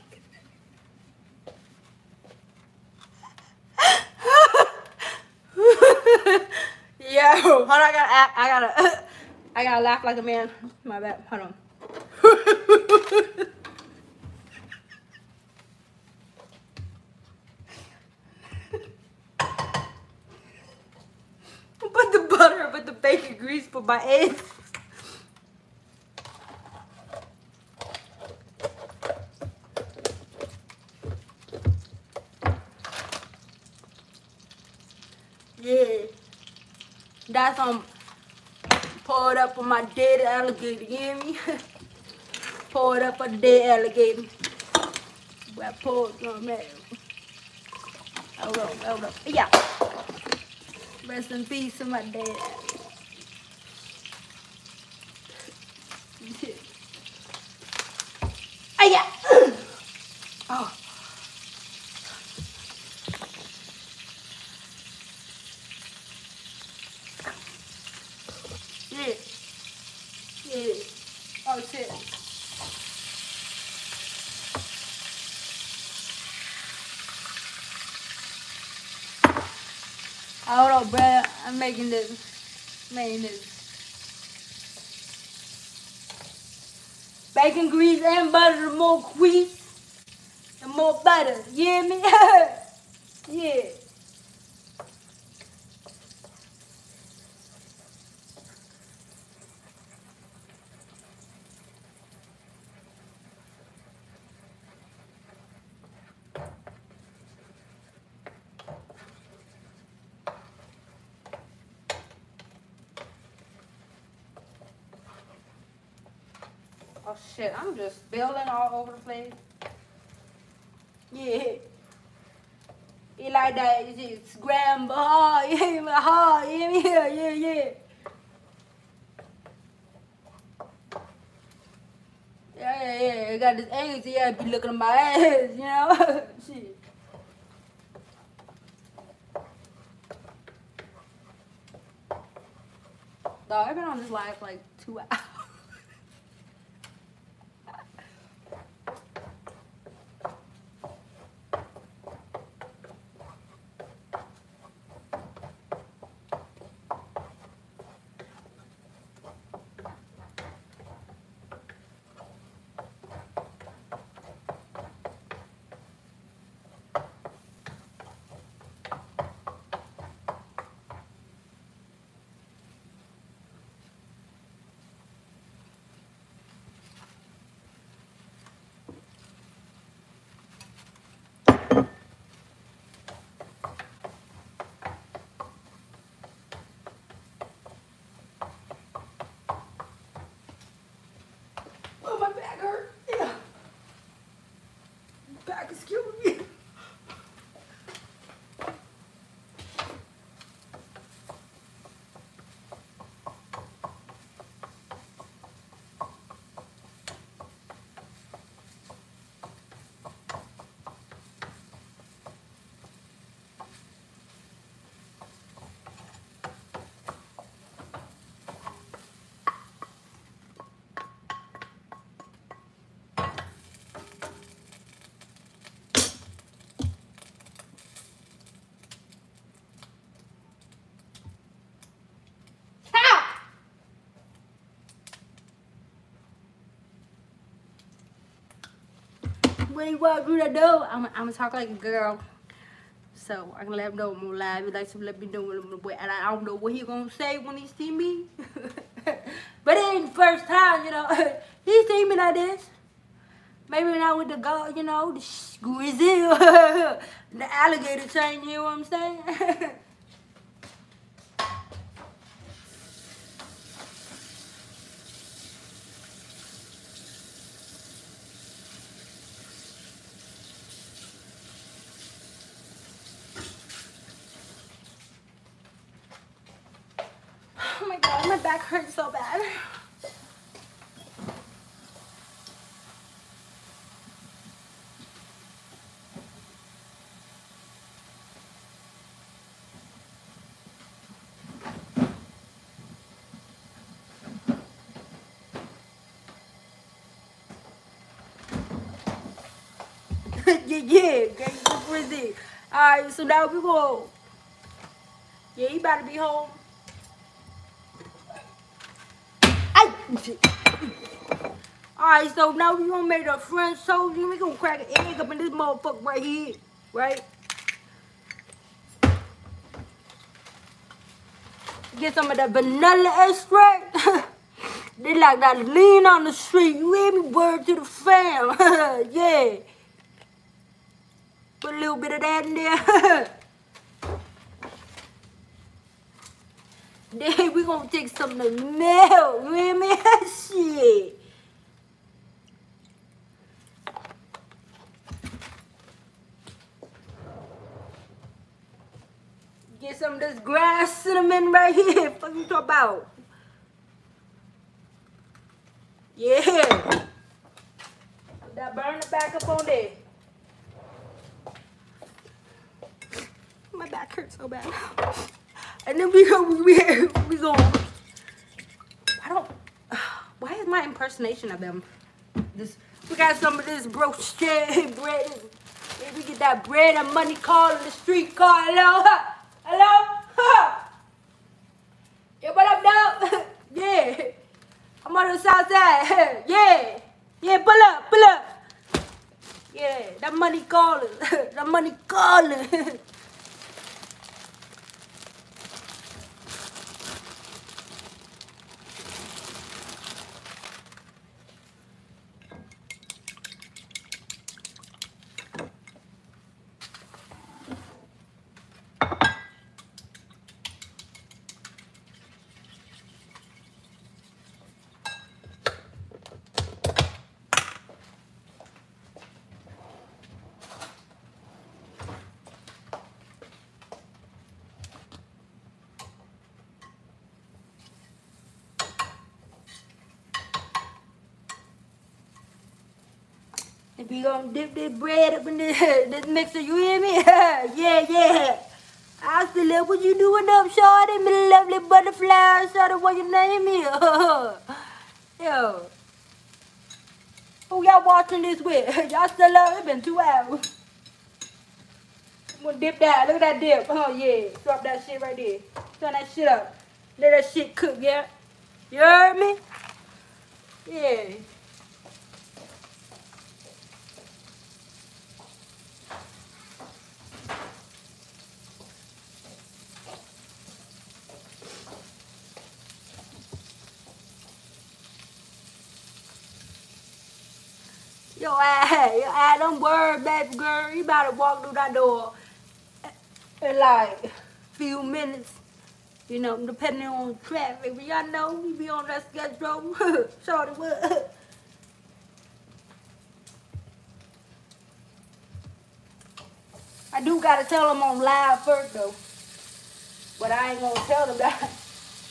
Yo, hold on, I gotta laugh like a man. My bad. Hold on. Put the butter, put the bacon grease, put my eggs. Yeah, that's pour it up on my dead alligator, you hear me? Pour it up on dead alligator. I pour it on that. Hold up. Yeah. Rest in peace to my dead alligator. Yeah. Oh. Oh shit. Hold on, bruh. I'm making this. Bacon grease and butter, more grease and more butter. You hear me? Yeah. Oh shit, I'm just spilling all over the place. Yeah. You like that? You just scramble hard, yeah, my heart, yeah. Yeah, I got this angle, yeah, I be looking at my ass, you know? Shit. Dog, I've been on this live for like 2 hours. When you walk through the door, I'm gonna talk like a girl. So I can let him know I'm gonna lie. He likes to let me know when I'm gonna wait. And I don't know what he gonna say when he see me. But it ain't the first time, you know. He see me like this. Maybe not with the girl, you know, the grizzle, the alligator chain, you know what I'm saying? hurts so bad. Yeah, gang, so crazy. Alright, so now we go. Yeah, you about to be home. Alright, so now we gonna make a French toast. We gonna crack an egg up in this motherfucker right here, right? Get some of that vanilla extract. They like that lean on the street. You hear me? Word to the fam. Yeah. Put a little bit of that in there. Then we gonna take some of the milk. You hear me? Shit. Get some of this grass cinnamon right here. Fuck you talk about. Yeah. Put that burner back up on there. My back hurts so bad. And then we go. Why is my impersonation of them? This we got some of this brochet bread. Maybe get that bread and money call in the street car. Hello, hello, ha. Yeah, what up, dog? Yeah, I'm on the south side. Yeah, yeah, pull up, pull up. Yeah, that money calling, that money calling. We gonna dip this bread up in this mixer, you hear me? Yeah, yeah. I still love what you doing up, shorty. Me lovely butterfly, shorty, what your name is. Yo. Who y'all watching this with? Y'all still love it? Been 2 hours. I'm gonna dip that. Look at that dip. Oh, yeah. Drop that shit right there. Turn that shit up. Let that shit cook, yeah? You heard me? Yeah. Yo, I don't worry, baby girl. You about to walk through that door in like a few minutes. You know, depending on traffic. But y'all know we be on that schedule. Shorty, what? I do gotta tell them I'm live first though. But I ain't gonna tell them that.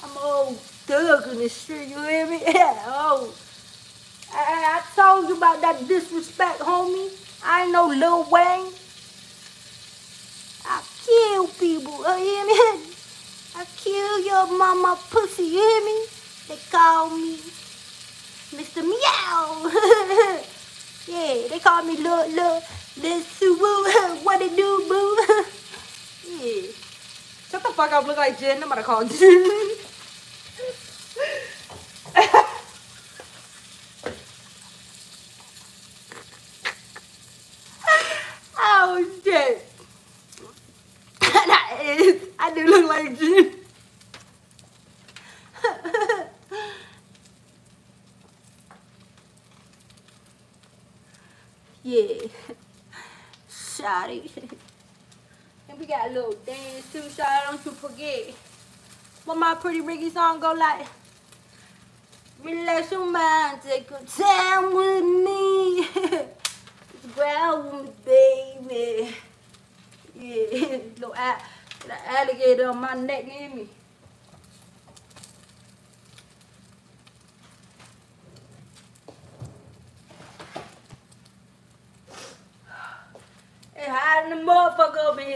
I'm old thug in the street, you hear me? Yeah, old. I told you about that disrespect, homie. I ain't no Lil Wayne. I kill people, you hear me? I kill your mama pussy, you hear me? They call me Mr. Meow. Yeah, they call me Lil Sue Woo. What it do, boo? Yeah. Shut the fuck up, look like Jen. I'm gonna call Jen. I do look like Jen. Yeah. Shawty. And we got a little dance too, Shawty. Don't you forget. But my pretty Ricky song go like, relax your mind, take your time with me. Just growl with me, baby. Yeah. Little eye. The alligator on my neck, you hear me?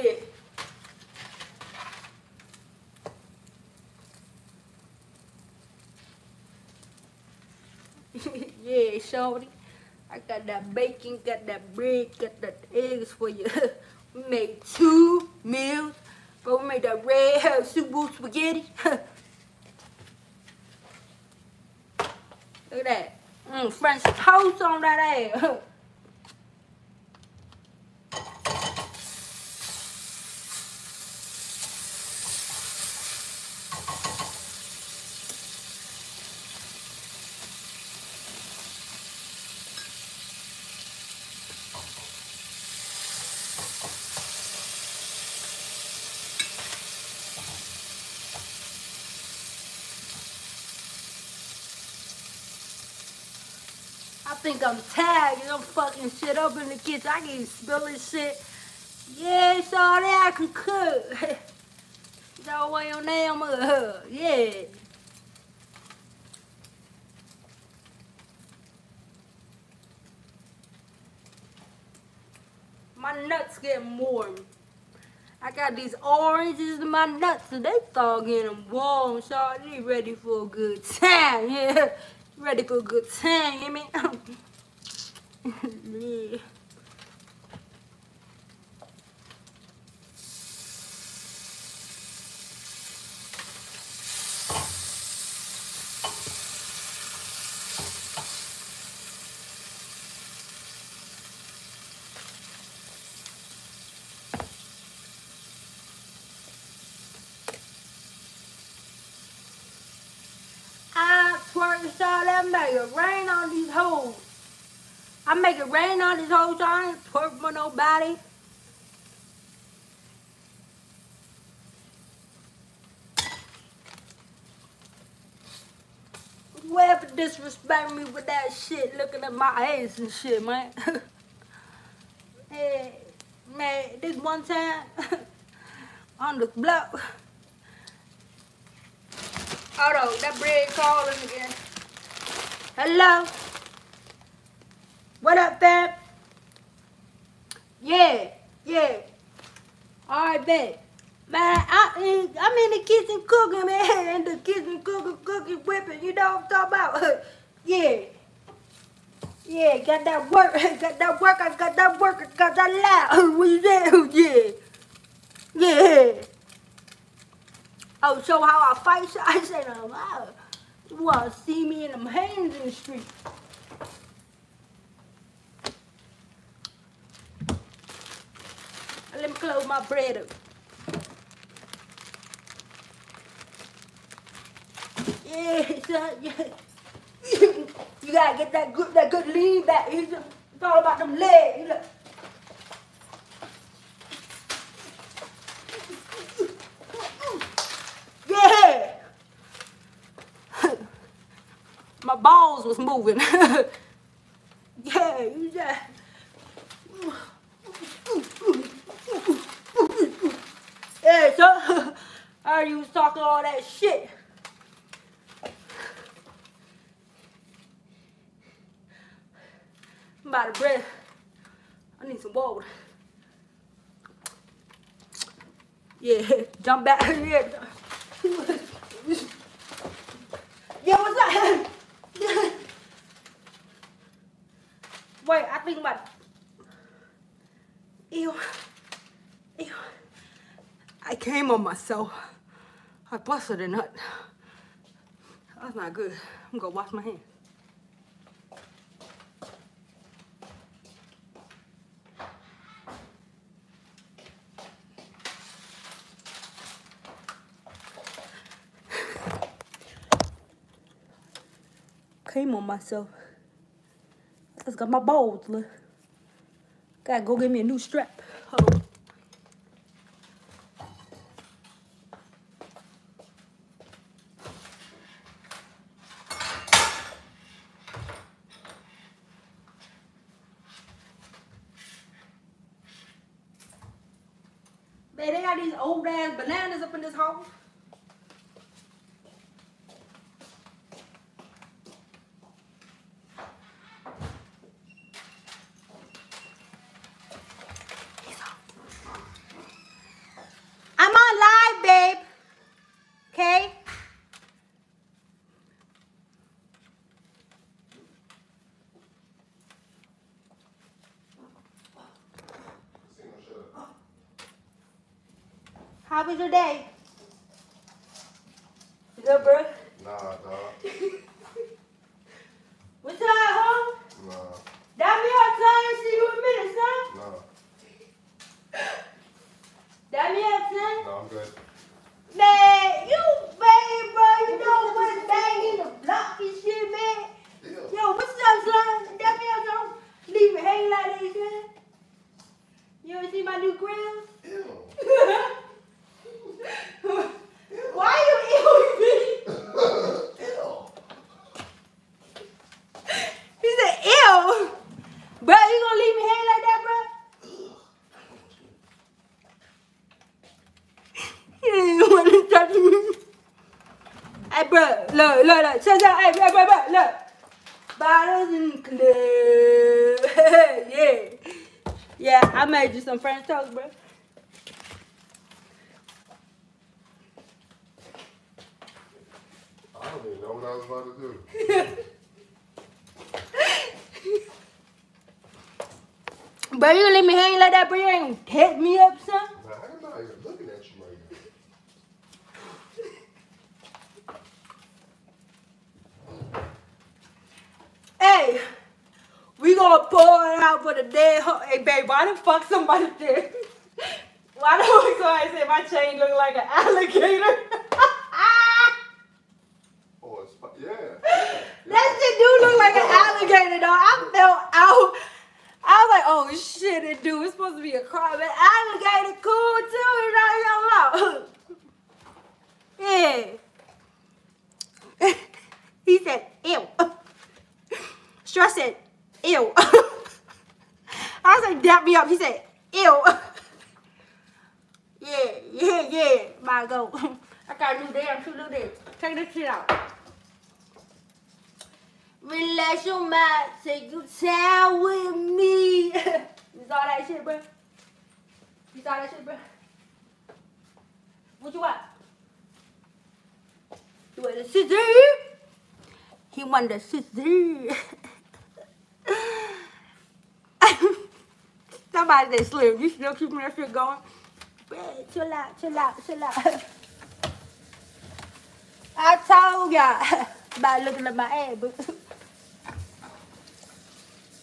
it. Yeah, shorty. I got that bacon, got that bread, got that eggs for you. We made 2 meals, but we made that red hot soup spaghetti. Look at that. French toast on that ass. I think I'm tagged and I'm fucking shit up in the kitchen. I can spilling shit. Yeah, so that I can cook. Y'all way on there, I'm gonna hug. Yeah. My nuts getting warm. I got these oranges in my nuts, so they thawing in them warm, so they ready for a good time, yeah. Ready for a good time, you mean? Yeah. I make it rain on these hoes. I make it rain on these hoes, so I ain't twerking for nobody. Whoever disrespect me with that shit, looking at my ass and shit, man. Hey, man, this one time on the block. Hold on, that bread calling again. Hello. What up, fam? Yeah, yeah. All right, babe. Man, I'm in the kitchen cooking, man. In the kitchen cooking, whipping. You know what I'm talking about? Yeah. Yeah, got that work. Got that work. I got that work. I got that loud. What you say? Yeah. Yeah. Oh, show how I fight? So I said, oh, wow. You wanna see me in them hands in the street. Let me close my bread up. Yeah, son, yeah. You gotta get that good lean back. It's all about them legs. Look. My balls was moving. Yeah, you just... Yeah, so I heard you was talking all that shit. I'm out of breath. I need some water. Yeah, jump back here. Yeah, what's up? Wait, I think about it. Ew. Ew. I came on myself. I busted a nut. That's not good. I'm gonna wash my hands. Came on myself. I just got my balls, look. Gotta go get me a new strap. Hold on. Man, they got these old ass bananas up in this house. How was your day? You good, bro? Nah, dog. What's up, home? Nah. That me outside and see you in a minute, son. Nah. That me outside? No, I'm good. Man, you bad, bro. You know what's bad in the block and shit, man. Yeah. Yo, what's up, son? That me outside. Leave me hanging like that, son. You ever see my new grills? Ew. Why you ew me? Ew. He said, ew. Bro, you gonna leave me hanging like that, bro? He didn't even want to touch me. Hey, bro, look. Shut up, hey, bro, look. Bottles in the club. Yeah. Yeah, I made you some French toast, bro. I don't even know what I was about to do. Bro, you gonna leave me hanging like that, bro? You ain't gonna hit me up, son? Nah, I'm not even looking at you right now. Hey, we gonna pour it out for the dead hoe. Hey, babe, why the fuck somebody did? Why the fuck somebody said my chain look like an alligator? Oh shit, it dude, it's supposed to be a crime. But alligator cool too, you know what I'm talking about? Yeah. He said, ew. Stress said, ew. I said, dap me up. He said, ew. Yeah. My go. I got a new damn shoe. Look at this. Take this shit out. Relax your mind, take your time with me. You saw that shit, bro? What you want? You want a scissor? He want the scissor. Somebody that slim, you still keeping that shit going? Bro, chill out. I told y'all about looking at my ass, bro.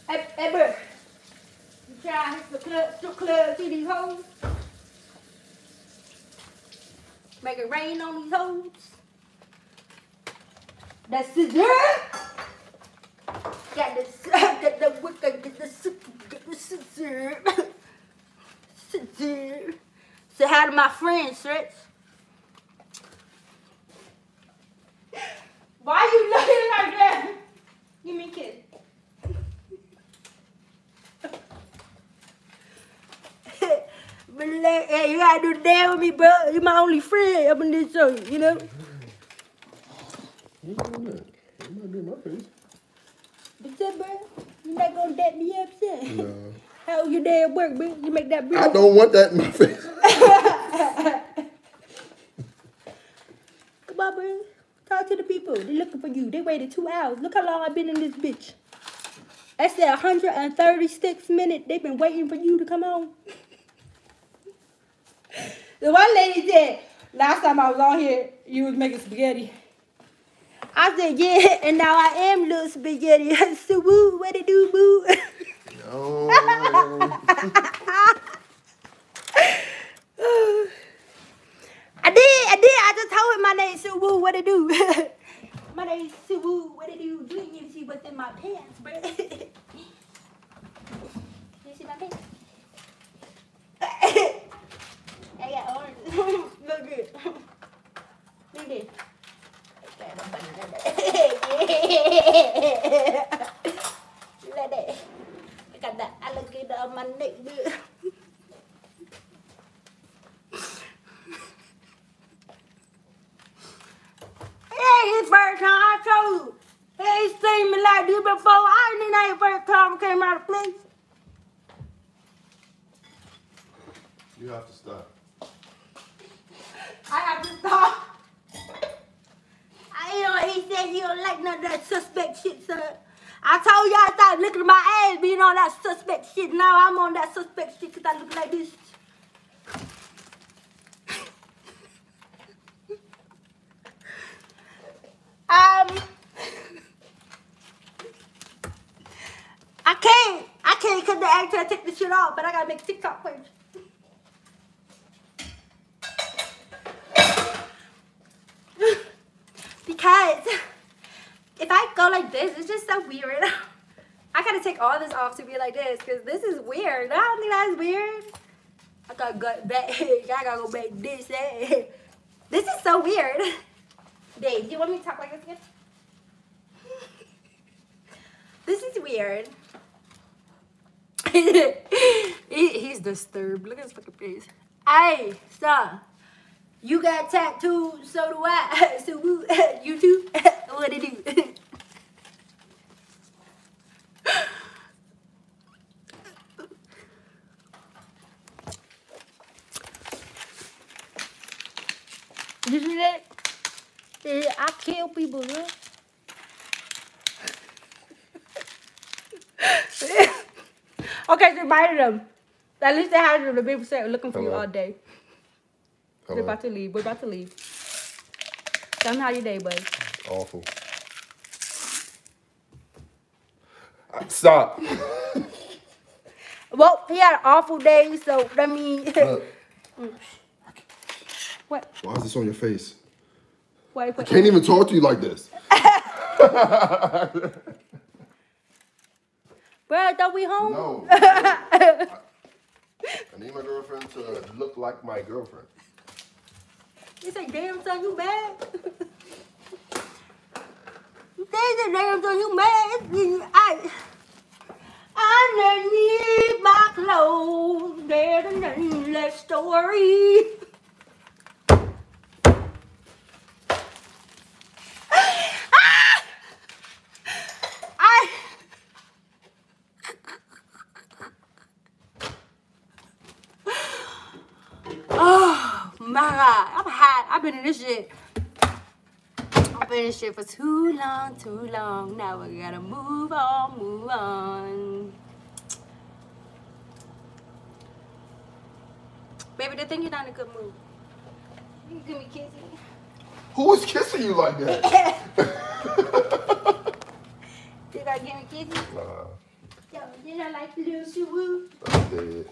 Hey, bro. You try to hit the club, see these hoes? Make it rain on these hoes? That's it, yeah. Get the scissor. Say hi to my friends, Stretch. Why are you looking like that? Give me a kiss. Hey, you gotta do that with me, bro. You're my only friend up in this show, you know? You're not doing my face. What's up, bro? You're not gonna dap me up, son? No. How your day at work, bro? You make that beautiful. I don't want that in my face. Come on, bro. Talk to the people. They're looking for you. They waited 2 hours. Look how long I've been in this bitch. I said 136 minutes. They've been waiting for you to come on. The one lady said, last time I was on here, you was making spaghetti. I said, yeah, and now I am little spaghetti. So woo, what it do, boo? No. I just told him my name, Suwoo, what it do? My name is Suwoo, what it do? You didn't even see what's in my pants, bro. You see my pants? I got orange. Look good. Look good. Like that. I got that alligator on my neck, dude. First time I told you, he seen me like this before. I didn't know first time I came out of place. You have to stop. I have to stop. He said he don't like none of that suspect shit, son. I told y'all I started looking at my ass being on that suspect shit. Now I'm on that suspect shit because I look like this. I can't come back till I take this shit off, but I gotta make TikTok first. Because if I go like this, it's just so weird. I gotta take all this off to be like this, because this is weird. I don't think that's weird. I gotta go back. I gotta go back this. This is so weird. Babe, do you want me to talk like this again? This is weird. He's disturbed. Look at his fucking face. Hey, son. You got tattoos, so do I. So you too. What it do? You see that? I kill people, huh? Okay, so invited them. At least they had them. The people said looking for you all day. We're about to leave. We're about to leave. Tell me how your day was. Awful. Stop. Well, he had an awful day, so that means... What? Why is this on your face? Wait, wait. I can't even talk to you like this. Bro, don't we home? No. I need my girlfriend to look like my girlfriend. It's like, damn son, you mad? Damn son, you mad? Underneath my clothes, there's an endless story. I've been in this shit. I've been in this shit for too long. Now I gotta move on. Baby, they think you're not in a good mood. You can be kissing. Who is kissing you like that? You gotta give me kissing? Nah. Yo, did I like the little shoo-woo? I did.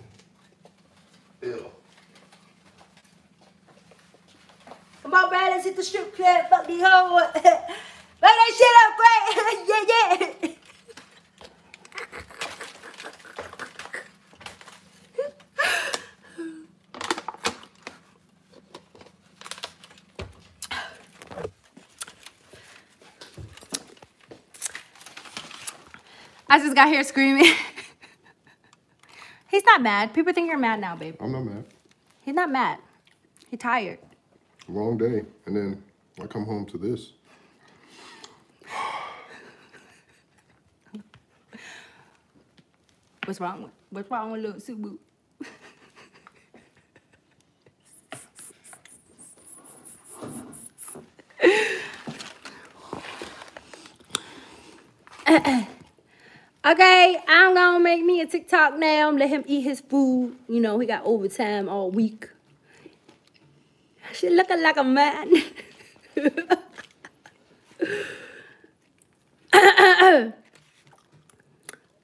Ew. Come on, bro, let's hit the strip club, fuck the hoe. Run that shit up, great. Yeah. I just got here screaming. He's not mad. People think you're mad now, babe. I'm not mad. He's not mad. He's tired. Long day, and then I come home to this. What's wrong with little Subu? Okay, I'm gonna make me a TikTok now. Let him eat his food. You know, he got overtime all week. She looking like a man.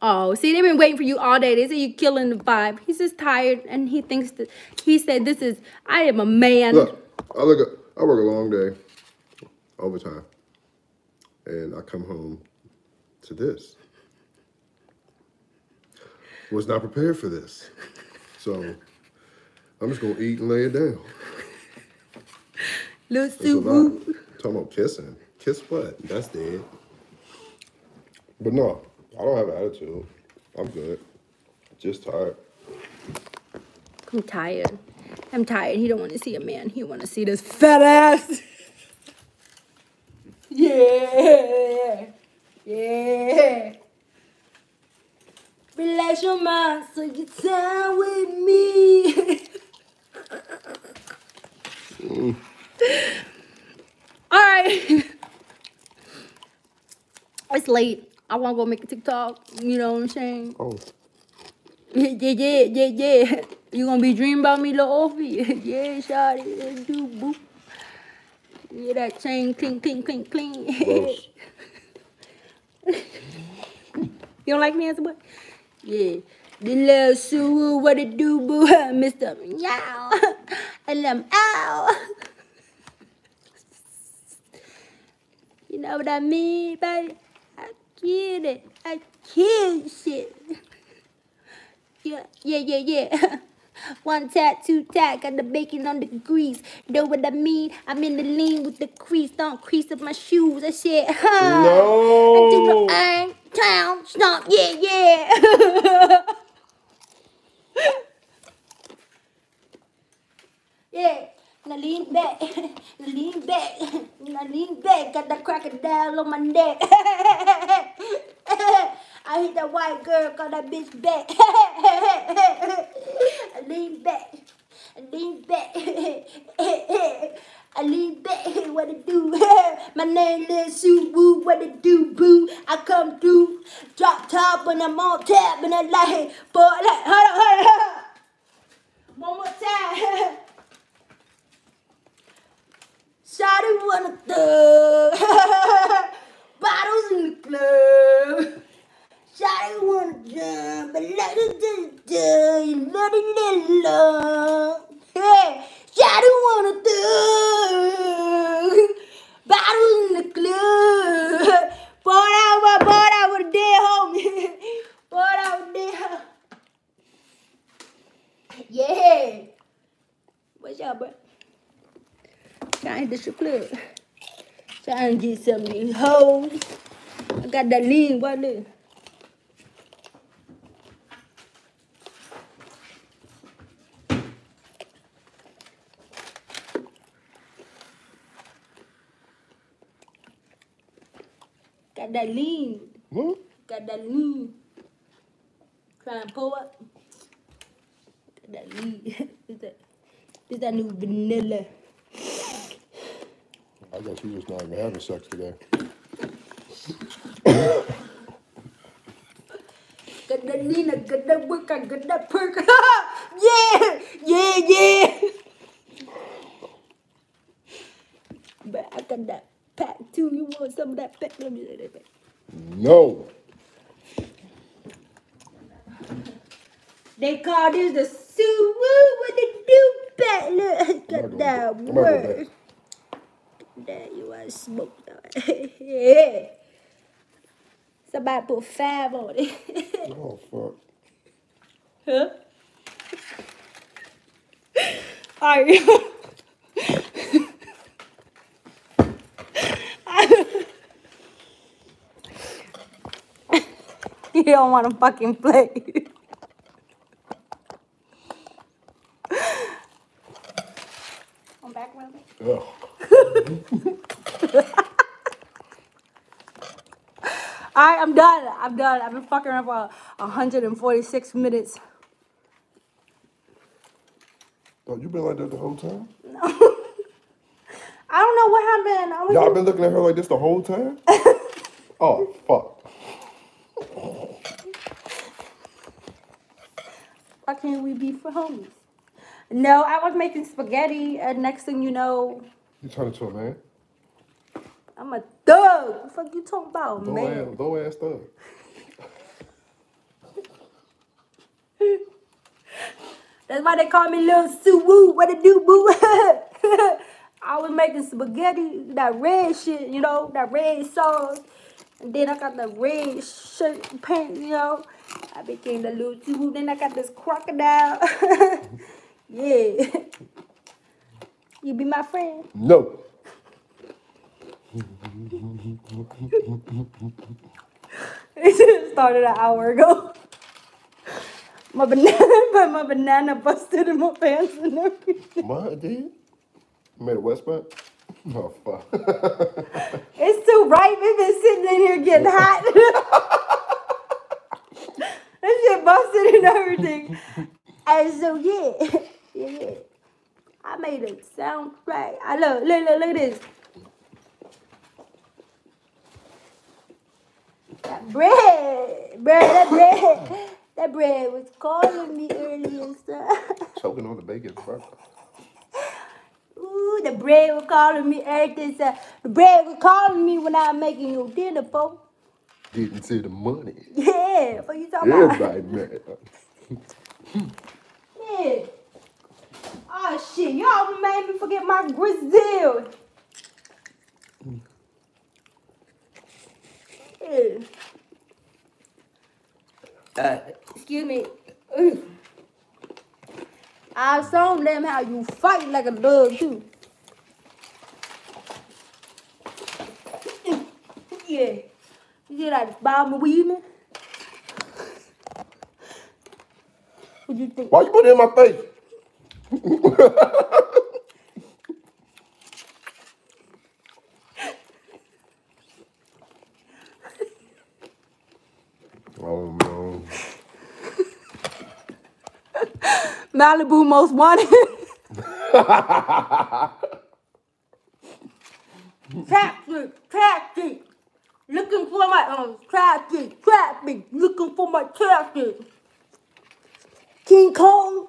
Oh, see, they've been waiting for you all day. They say you're killing the vibe. He's just tired, and he thinks that he said, "This is I am a man." Look, I work a long day, overtime, and I come home to this. Was not prepared for this, so I'm just gonna eat and lay it down. Little Subu. Talking about kissing. Kiss what? That's dead. But no, I don't have an attitude. I'm good. Just tired. I'm tired. He don't want to see a man. He want to see this fat ass. Yeah. Relax your mind so you time with me. All right. It's late. I want to go make a TikTok. You know what I'm saying? Oh. Yeah. You going to be dreaming about me, little Ophi? Yeah, shawty. Let's do, boo. Yeah, that chain clink, clink, clink, clink. Gross. You don't like me as a boy? Yeah. The little Sue, what it do, boo, Mr. Meow. And them ow. You know what I mean, baby? I killed it. I killed shit. Yeah, yeah, yeah, yeah. One tat, two tat, got the bacon on the grease. Know what I mean? I'm in the lean with the crease. Don't crease up my shoes. I said, huh? No. I do the town, stomp, yeah, yeah. Yeah, and I lean back, and I lean back, and I lean back. Got that crocodile on my neck. I hit that white girl, got that bitch back. I lean back, I lean back, I lean back, what it do? My name is Sue Woo, what it do, boo? I come through, drop top when I'm on tap, and I like it, boy, like, hold on, one more time. Shawty wanna thug, bottles in the club. Shawty wanna jump, but let it just do, you let it alone. Hey, Shawty wanna thug, bottles in the club. Bought out with a dead homie, bought out with a dead homie. Yeah. What's up, bro? Trying to hit the strip club. Trying to get some of these hoes. I got that lean, boy, look. Got that lean. Hmm? Got that lean. Try and pull up. Got that lean. This that new vanilla. I guess you just not even having sex today. Got that lean, I got that work, I got that perk. Yeah, yeah, yeah. But I got that pack too. You want some of that pack? Let me say that pack. No. They call this the Sue Woo with the new pack. Look, got that work. That you want to smoke that. Yeah. Somebody put 5 on it. Oh, fuck. Huh? All right. You don't want to fucking play. I'm back around me. Ugh. Alright, I'm done. I'm done. I've been fucking around for 146 minutes. Oh, you been like that the whole time? No. I don't know what happened. Y'all been looking at her like this the whole time? Oh, fuck. Why can't we be for homies? No, I was making spaghetti and next thing you know... You turned into a man? I'm a thug. What the fuck you talking about, man? Low ass thug. That's why they call me Lil Sue Woo. What it do, boo? I was making spaghetti, that red shit, you know, that red sauce. And then I got the red shirt and pants, you know. I became the Lil Sue Woo. Then I got this crocodile. Yeah. You be my friend? No. It started an hour ago. My banana busted in my pants and everything. My dude? You made a wet spot? Oh, fuck. It's too ripe. It's been sitting in here getting hot. That shit busted and everything. And so, yeah. Yeah. I made a soundtrack. I look at this. That bread, that bread was calling me earlier. Choking on the bacon, bro. Ooh, you. The bread was calling me. Everything the bread was calling me when I was making your dinner, folks. Didn't see the money. Yeah, what you talking everybody about? Everybody mad. Yeah. Oh, shit. Y'all made me forget my Grizzle. Mm. Yeah. Excuse me. Mm. I saw them how you fight like a dog, too. Yeah. You see like Bob and Weedman? What do you think? Why you put it in my face? Oh no. Malibu most wanted. Traffic. Looking for my traffic, looking for my traffic. King Kong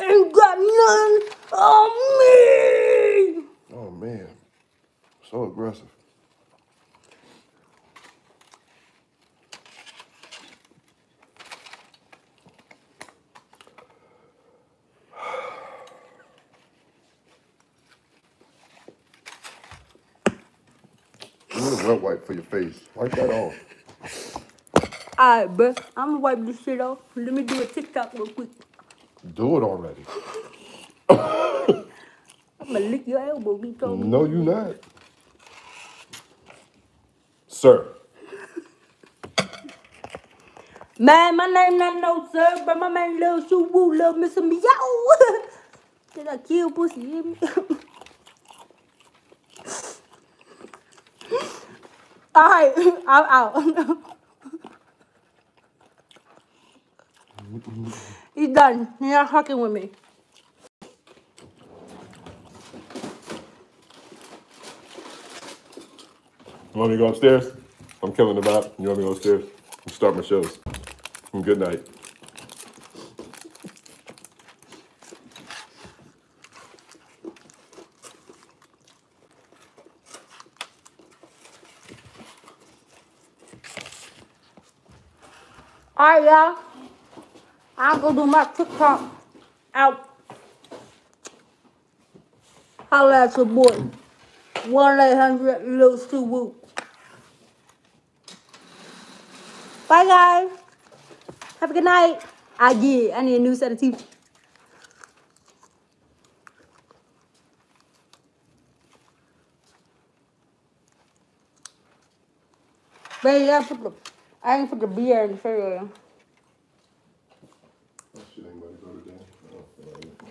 ain't got none on me. Oh man, so aggressive. I'm gonna wipe for your face. Wipe that off. Alright, bro. I'm gonna wipe this shit off. Let me do a TikTok real quick. Do it already. I'm gonna lick your elbow. You told me. No, you not. Sir. Man, my name not no sir, but my man loves you, woo, love Mr. Meow. Did I kill pussy? You hear me? All right, I'm out. He's done. He's not fucking with me. You want me to go upstairs? I'm killing the vibe. You want me to go upstairs? I'm starting my shows. Good night. Alright, y'all. I'll go do my TikTok out. Holla at your boy. 1-800-LITTLE-STEW-WOO. Bye, guys. Have a good night. I need a new set of teeth. Baby, I didn't put the beer in the cereal. That shit ain't gonna go today.